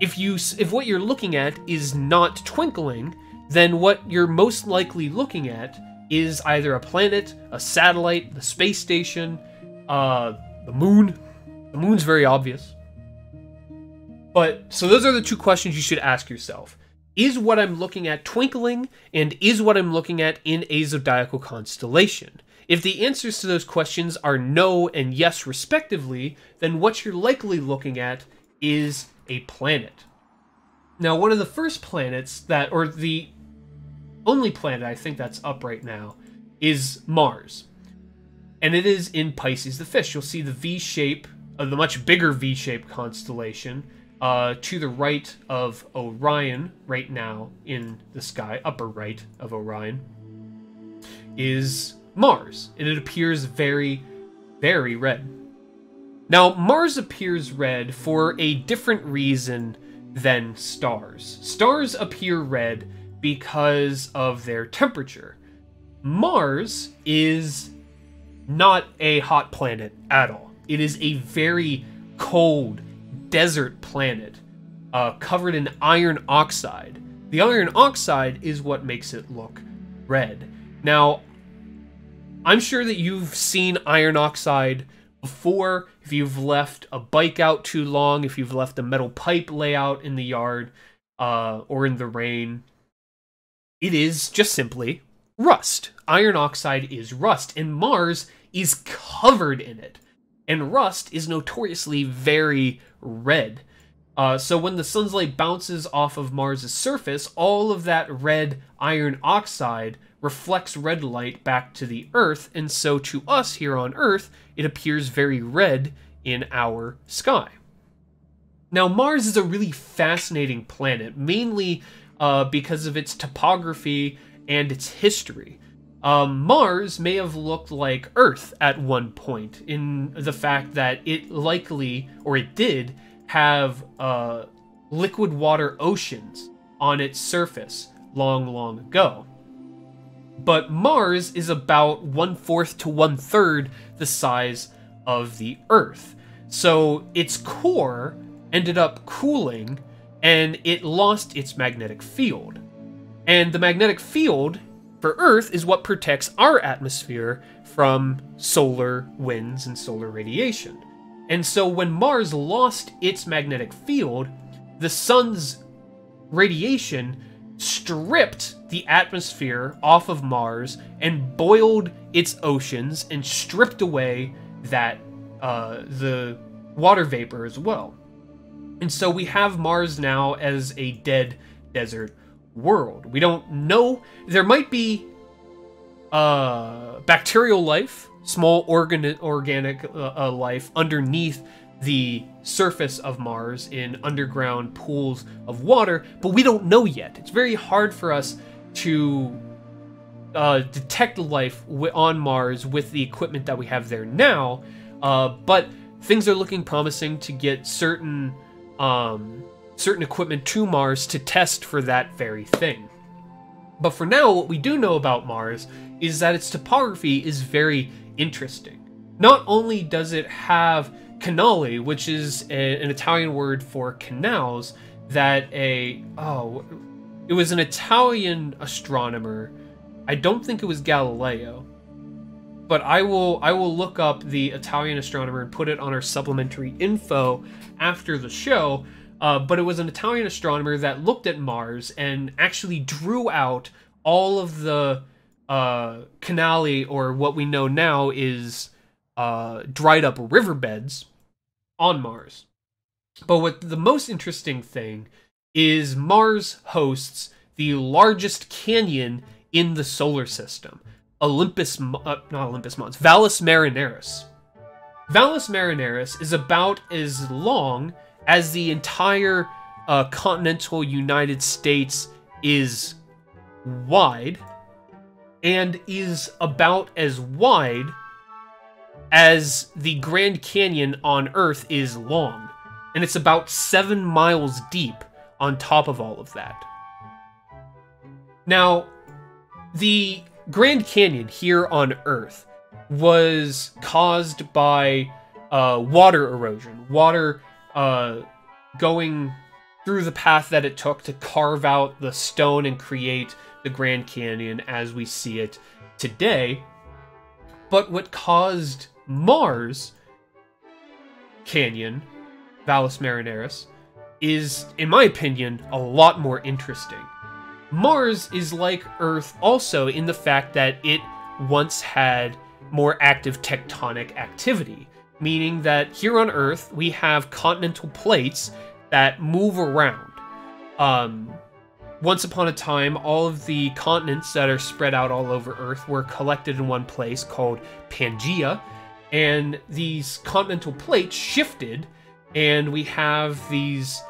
if what you're looking at is not twinkling, then what you're most likely looking at is either a planet, a satellite, the space station, the moon. The moon's very obvious. But, so those are the two questions you should ask yourself. Is what I'm looking at twinkling, and is what I'm looking at in a zodiacal constellation? If the answers to those questions are no and yes respectively, then what you're likely looking at is a planet. Now, one of the first planets that, or the only planet I think that's up right now, is Mars. And it is in Pisces the Fish. You'll see the V shape, the much bigger V-shaped constellation, to the right of Orion right now in the sky, upper right of Orion, is Mars. And it appears very, very red. Now, Mars appears red for a different reason than stars. Stars appear red because of their temperature. Mars is not a hot planet at all. It is a very cold, desert planet covered in iron oxide. The iron oxide is what makes it look red. Now, I'm sure that you've seen iron oxide before. If you've left a bike out too long, if you've left a metal pipe layout in the yard or in the rain, it is just simply rust. Iron oxide is rust, and Mars is covered in it. And rust is notoriously very red. So when the sun's light bounces off of Mars's surface, all of that red iron oxide reflects red light back to the Earth, and so to us here on Earth, it appears very red in our sky. Now, Mars is a really fascinating planet, mainly because of its topography and its history. Mars may have looked like Earth at one point, in the fact that it likely, or it did, have liquid water oceans on its surface long, long ago. But Mars is about 1/4 to 1/3 the size of the Earth. So its core ended up cooling and it lost its magnetic field. And the magnetic field for Earth is what protects our atmosphere from solar winds and solar radiation. And so when Mars lost its magnetic field, the sun's radiation stripped the atmosphere off of Mars and boiled its oceans and stripped away that the water vapor as well. And so we have Mars now as a dead desert world. We don't know. There might be bacterial life, small organic life underneath the surface of Mars in underground pools of water, but we don't know yet. It's very hard for us to detect life on Mars with the equipment that we have there now, but things are looking promising to get certain certain equipment to Mars to test for that very thing. But for now, what we do know about Mars is that its topography is very interesting. Not only does it have canali, which is an Italian word for canals, that it was an Italian astronomer. I don't think it was Galileo, but I will look up the Italian astronomer and put it on our supplementary info after the show. But it was an Italian astronomer that looked at Mars and actually drew out all of the canali, or what we know now is dried up riverbeds, on Mars. But what the most interesting thing is, Mars hosts the largest canyon in the solar system, Valles Marineris. Valles Marineris is about as long as the entire continental United States is wide, and is about as wide as the Grand Canyon on Earth is long, and it's about 7 miles deep on top of all of that. Now, the Grand Canyon here on Earth was caused by water erosion, water going through the path that it took to carve out the stone and create the Grand Canyon as we see it today. But what caused Mars Canyon, Valles Marineris, is, in my opinion, a lot more interesting. Mars is like Earth also in the fact that it once had more active tectonic activity, meaning that here on Earth we have continental plates that move around. Once upon a time, all of the continents that are spread out all over Earth were collected in one place called Pangaea, and these continental plates shifted, and we have these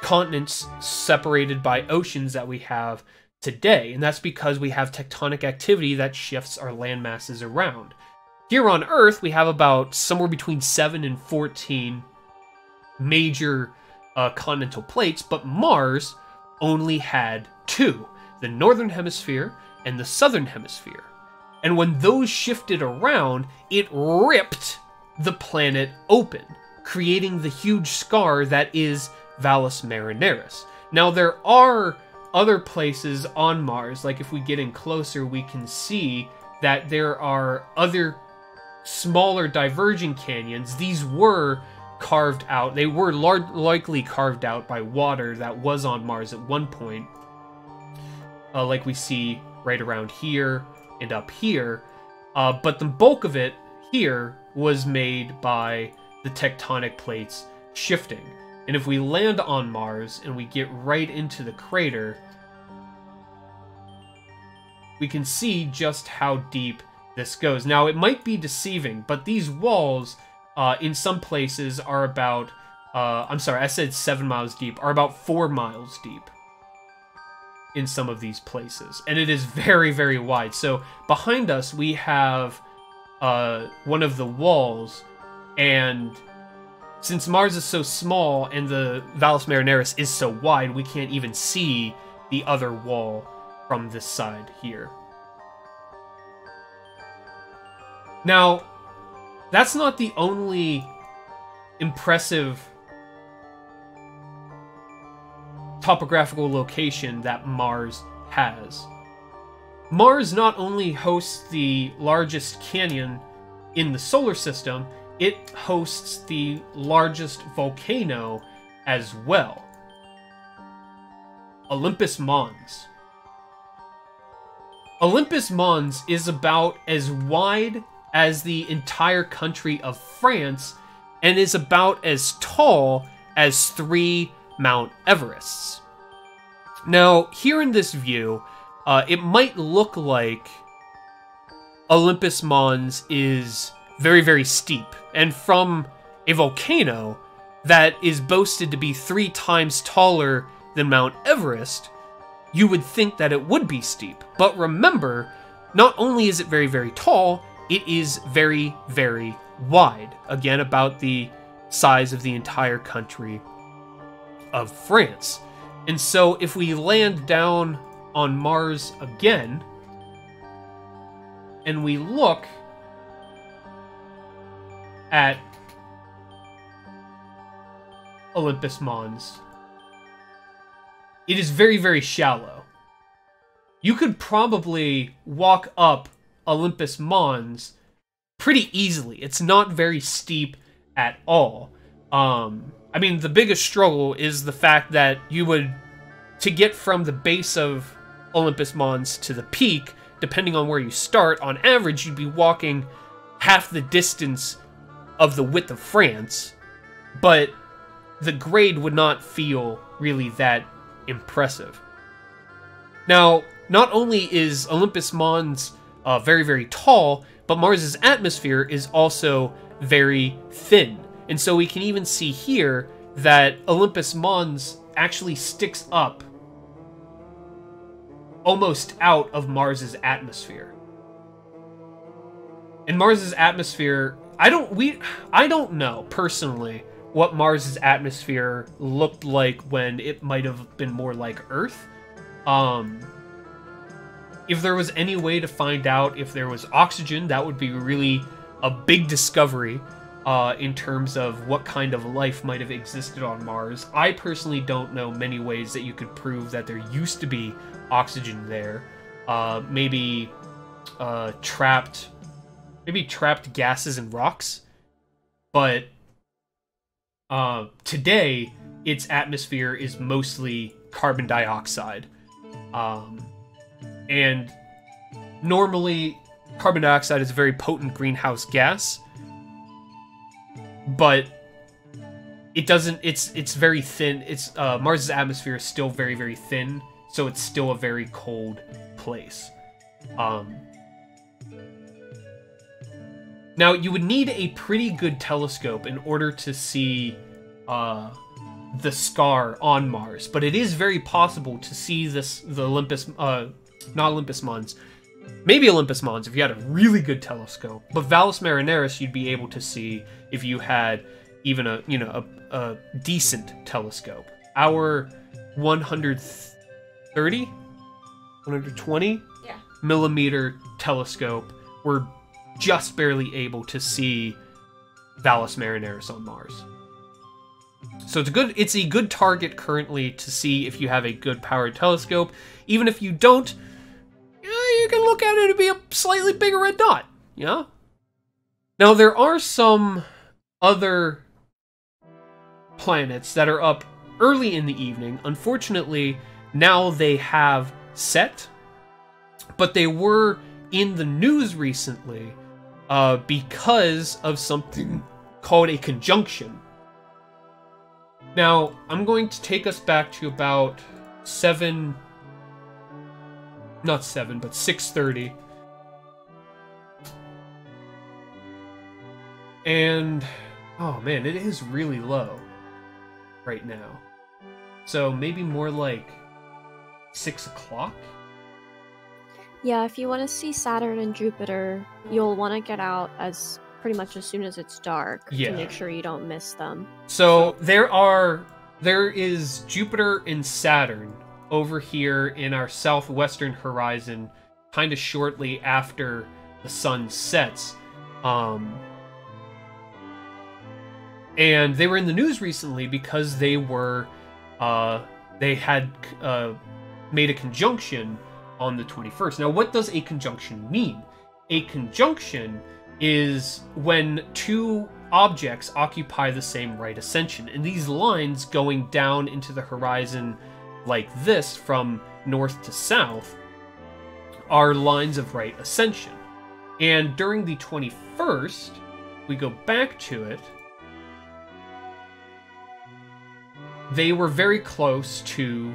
continents separated by oceans that we have today, and that's because we have tectonic activity that shifts our land masses around. Here on Earth, we have about somewhere between 7 and 14 major continental plates, but Mars only had 2, the northern hemisphere and the southern hemisphere. And when those shifted around, it ripped the planet open, creating the huge scar that is Valles Marineris. Now, there are other places on Mars, like if we get in closer, we can see that there are other smaller diverging canyons. These were carved out. They were likely carved out by water that was on Mars at one point, like we see right around here and up here. But the bulk of it here was made by the tectonic plates shifting. And if we land on Mars and we get right into the crater, we can see just how deep this goes. Now, it might be deceiving, but these walls, in some places, are about... I'm sorry, I said 7 miles deep, are about 4 miles deep in some of these places. And it is very, very wide. So, behind us, we have one of the walls, and... since Mars is so small and the Valles Marineris is so wide, we can't even see the other wall from this side here. Now, that's not the only impressive topographical location that Mars has. Mars not only hosts the largest canyon in the solar system, it hosts the largest volcano as well. Olympus Mons. Olympus Mons is about as wide as the entire country of France and is about as tall as 3 Mount Everests. Now, here in this view, it might look like Olympus Mons is very, very steep, and from a volcano that is boasted to be 3 times taller than Mount Everest, you would think that it would be steep. But remember, not only is it very, very tall, it is very, very wide. Again, about the size of the entire country of France. And so if we land down on Mars again, and we look at Olympus Mons, it is very, very shallow. You could probably walk up Olympus Mons pretty easily. It's not very steep at all. I mean, the biggest struggle is the fact that you would, to get from the base of Olympus Mons to the peak, depending on where you start, on average, you'd be walking half the distance of the width of France, but the grade would not feel really that impressive. Now, not only is Olympus Mons very, very tall, but Mars's atmosphere is also very thin. And so we can even see here that Olympus Mons actually sticks up almost out of Mars's atmosphere. And Mars's atmosphere, I don't know personally what Mars's atmosphere looked like when it might have been more like Earth. If there was any way to find out if there was oxygen, that would be really a big discovery in terms of what kind of life might have existed on Mars. I personally don't know many ways that you could prove that there used to be oxygen there. Maybe trapped gases and rocks, but today its atmosphere is mostly carbon dioxide. And normally carbon dioxide is a very potent greenhouse gas, but it doesn't, it's very thin. It's Mars's atmosphere is still very, very thin, so it's still a very cold place. Now, you would need a pretty good telescope in order to see the scar on Mars, but it is very possible to see this, the Olympus, not Olympus Mons, Maybe Olympus Mons if you had a really good telescope, but Valles Marineris you'd be able to see if you had even a, you know, a decent telescope. Our 130, 120 millimeter telescope, we're just barely able to see Valles Marineris on Mars. So it's a good target currently to see if you have a good powered telescope. Even if you don't, you can look at it and be a slightly bigger red dot, you know? Now, there are some other planets that are up early in the evening. Unfortunately, now they have set, but they were in the news recently because of something called a conjunction. Now, I'm going to take us back to about 6:30. And, oh man, it is really low right now. So maybe more like 6 o'clock? Yeah, if you want to see Saturn and Jupiter, you'll want to get out as pretty much as soon as it's dark to make sure you don't miss them. So there is Jupiter and Saturn over here in our southwestern horizon, kind of shortly after the sun sets. And they were in the news recently because they were they had made a conjunction on the 21st. Now, what does a conjunction mean? A conjunction is when two objects occupy the same right ascension. And these lines going down into the horizon like this from north to south are lines of right ascension. And during the 21st, we go back to it, they were very close to,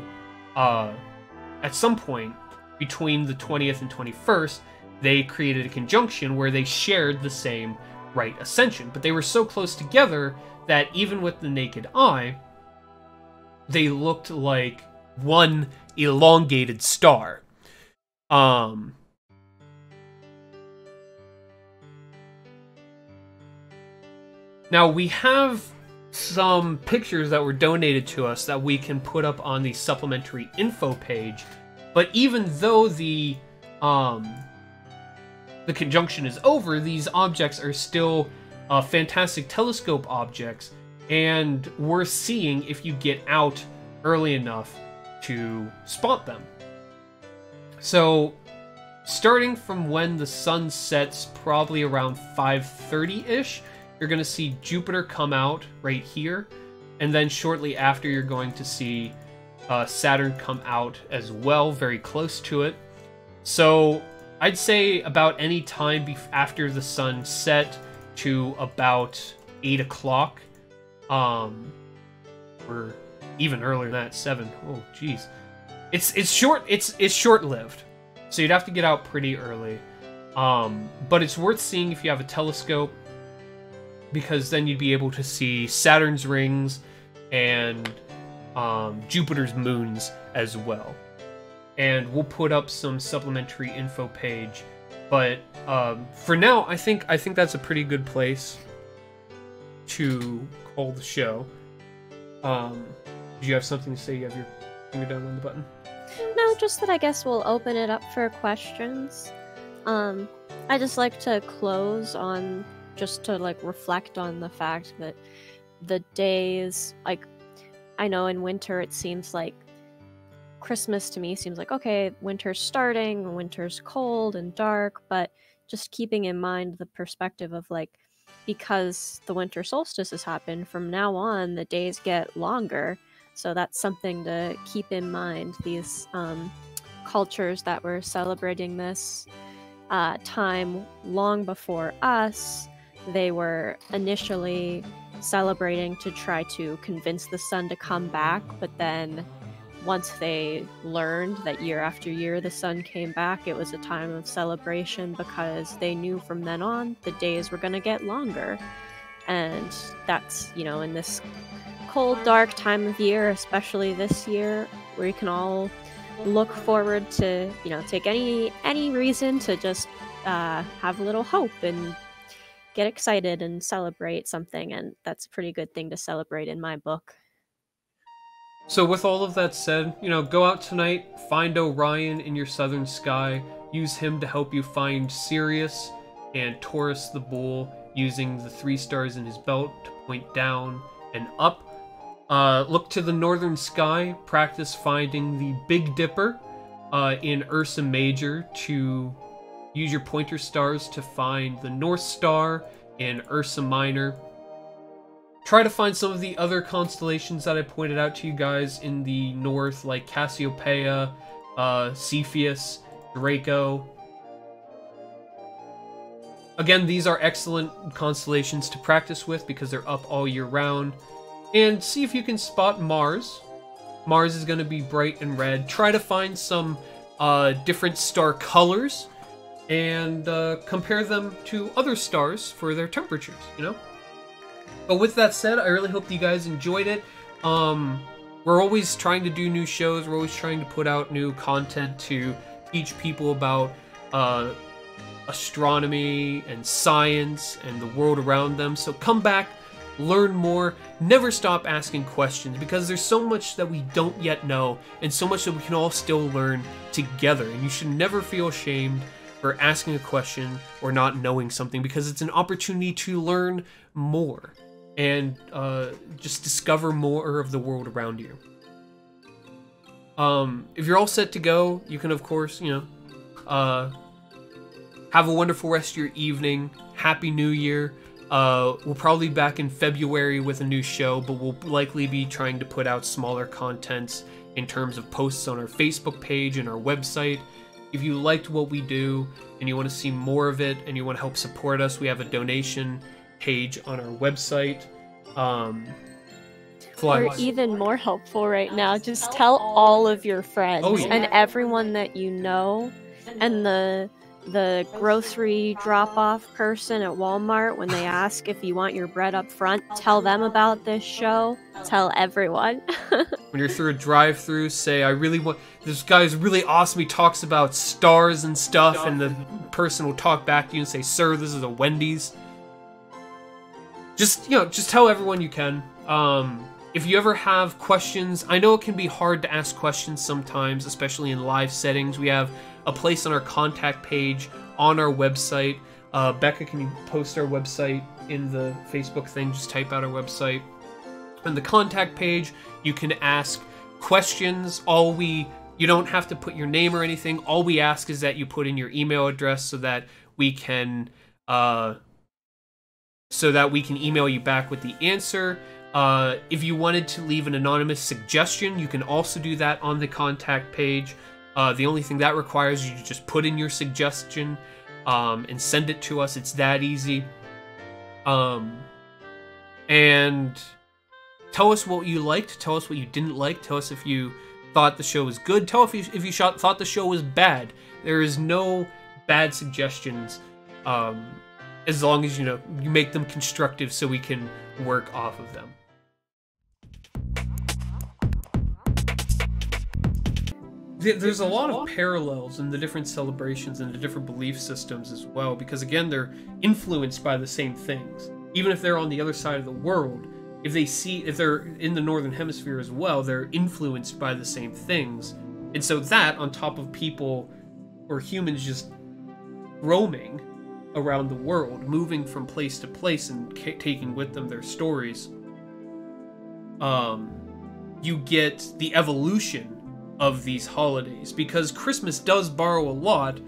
at some point between the 20th and 21st, they created a conjunction where they shared the same right ascension, but they were so close together that even with the naked eye, they looked like one elongated star. Now we have some pictures that were donated to us that we can put up on the supplementary info page, but even though the conjunction is over, these objects are still fantastic telescope objects and worth seeing if you get out early enough to spot them. So starting from when the sun sets, probably around 5:30-ish, you're gonna see Jupiter come out right here, and then shortly after you're going to see Saturn come out as well, very close to it. So I'd say about any time after the sun set to about 8 o'clock, or even earlier than that, 7. Oh, jeez. It's short-lived, so you'd have to get out pretty early. But it's worth seeing if you have a telescope, because then you'd be able to see Saturn's rings and Jupiter's moons as well. And we'll put up some supplementary info page, but for now, I think that's a pretty good place to call the show. Do you have something to say? You have your finger down on the button? No, just that I guess we'll open it up for questions. I just like to close on just to like reflect on the fact that the days, like I know in winter it seems like Christmas to me seems like, okay, winter's starting, winter's cold and dark, but just keeping in mind the perspective of like, because the winter solstice has happened, from now on the days get longer. So that's something to keep in mind. These cultures that were celebrating this time long before us, they were initially celebrating to try to convince the sun to come back, but then once they learned that year after year the sun came back, it was a time of celebration because they knew from then on the days were going to get longer. And that's, you know, in this cold, dark time of year, especially this year, where you can all look forward to, you know, take any reason to just have a little hope and get excited and celebrate something, and that's a pretty good thing to celebrate in my book. So with all of that said, you know, go out tonight, find Orion in your southern sky, use him to help you find Sirius and Taurus the Bull, using the 3 stars in his belt to point down and up. Look to the northern sky, practice finding the Big Dipper in Ursa Major to use your pointer stars to find the North Star in Ursa Minor. Try to find some of the other constellations that I pointed out to you guys in the north, like Cassiopeia, Cepheus, Draco. Again, these are excellent constellations to practice with because they're up all year round. And see if you can spot Mars. Mars is going to be bright and red. Try to find some different star colors and compare them to other stars for their temperatures, you know? But with that said, I really hope you guys enjoyed it. We're always trying to do new shows. We're always trying to put out new content to teach people about astronomy and science and the world around them. So come back, learn more, never stop asking questions, because there's so much that we don't yet know and so much that we can all still learn together. And you should never feel ashamed for asking a question or not knowing something, because it's an opportunity to learn more and just discover more of the world around you. If you're all set to go, you can, of course, you know, have a wonderful rest of your evening. Happy New Year. We'll probably be back in February with a new show, but we'll likely be trying to put out smaller contents in terms of posts on our Facebook page and our website. If you liked what we do and you want to see more of it and you want to help support us, we have a donation page on our website. Or even more helpful right now, just tell all of your friends and everyone that you know, and the grocery drop-off person at Walmart, when they ask if you want your bread up front, tell them about this show. Tell everyone. When you're through a drive-through, say, I really want, this guy's really awesome, he talks about stars and stuff, and the person will talk back to you and say, sir, this is a Wendy's. Just, you know, just tell everyone you can. If you ever have questions, I know it can be hard to ask questions sometimes, especially in live settings. We have a place on our contact page on our website. Becca, can you post our website in the Facebook thing? Just type out our website. On the contact page, you can ask questions. You don't have to put your name or anything. All we ask is that you put in your email address so that we can email you back with the answer. If you wanted to leave an anonymous suggestion, you can also do that on the contact page. The only thing that requires is you to just put in your suggestion and send it to us. It's that easy. And tell us what you liked. Tell us what you didn't like. Tell us if you thought the show was good. Tell us if you thought the show was bad. There is no bad suggestions, as long as, you know, you make them constructive so we can work off of them. There's a lot of parallels in the different celebrations and the different belief systems as well, because again, they're influenced by the same things. Even if they're on the other side of the world, if they're in the northern hemisphere as well, they're influenced by the same things. And so that, on top of people or humans just roaming around the world, moving from place to place and taking with them their stories, you get the evolution of these holidays, because Christmas does borrow a lot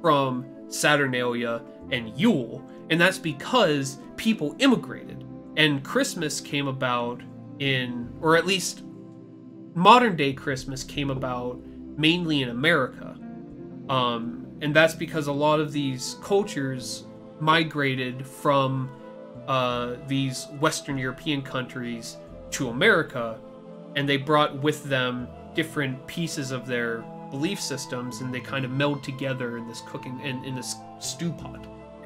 from Saturnalia and Yule, and that's because people immigrated, and Christmas came about or at least modern day Christmas came about mainly in America, and that's because a lot of these cultures migrated from these Western European countries to America, and they brought with them different pieces of their belief systems, and they kind of meld together in this stew pot.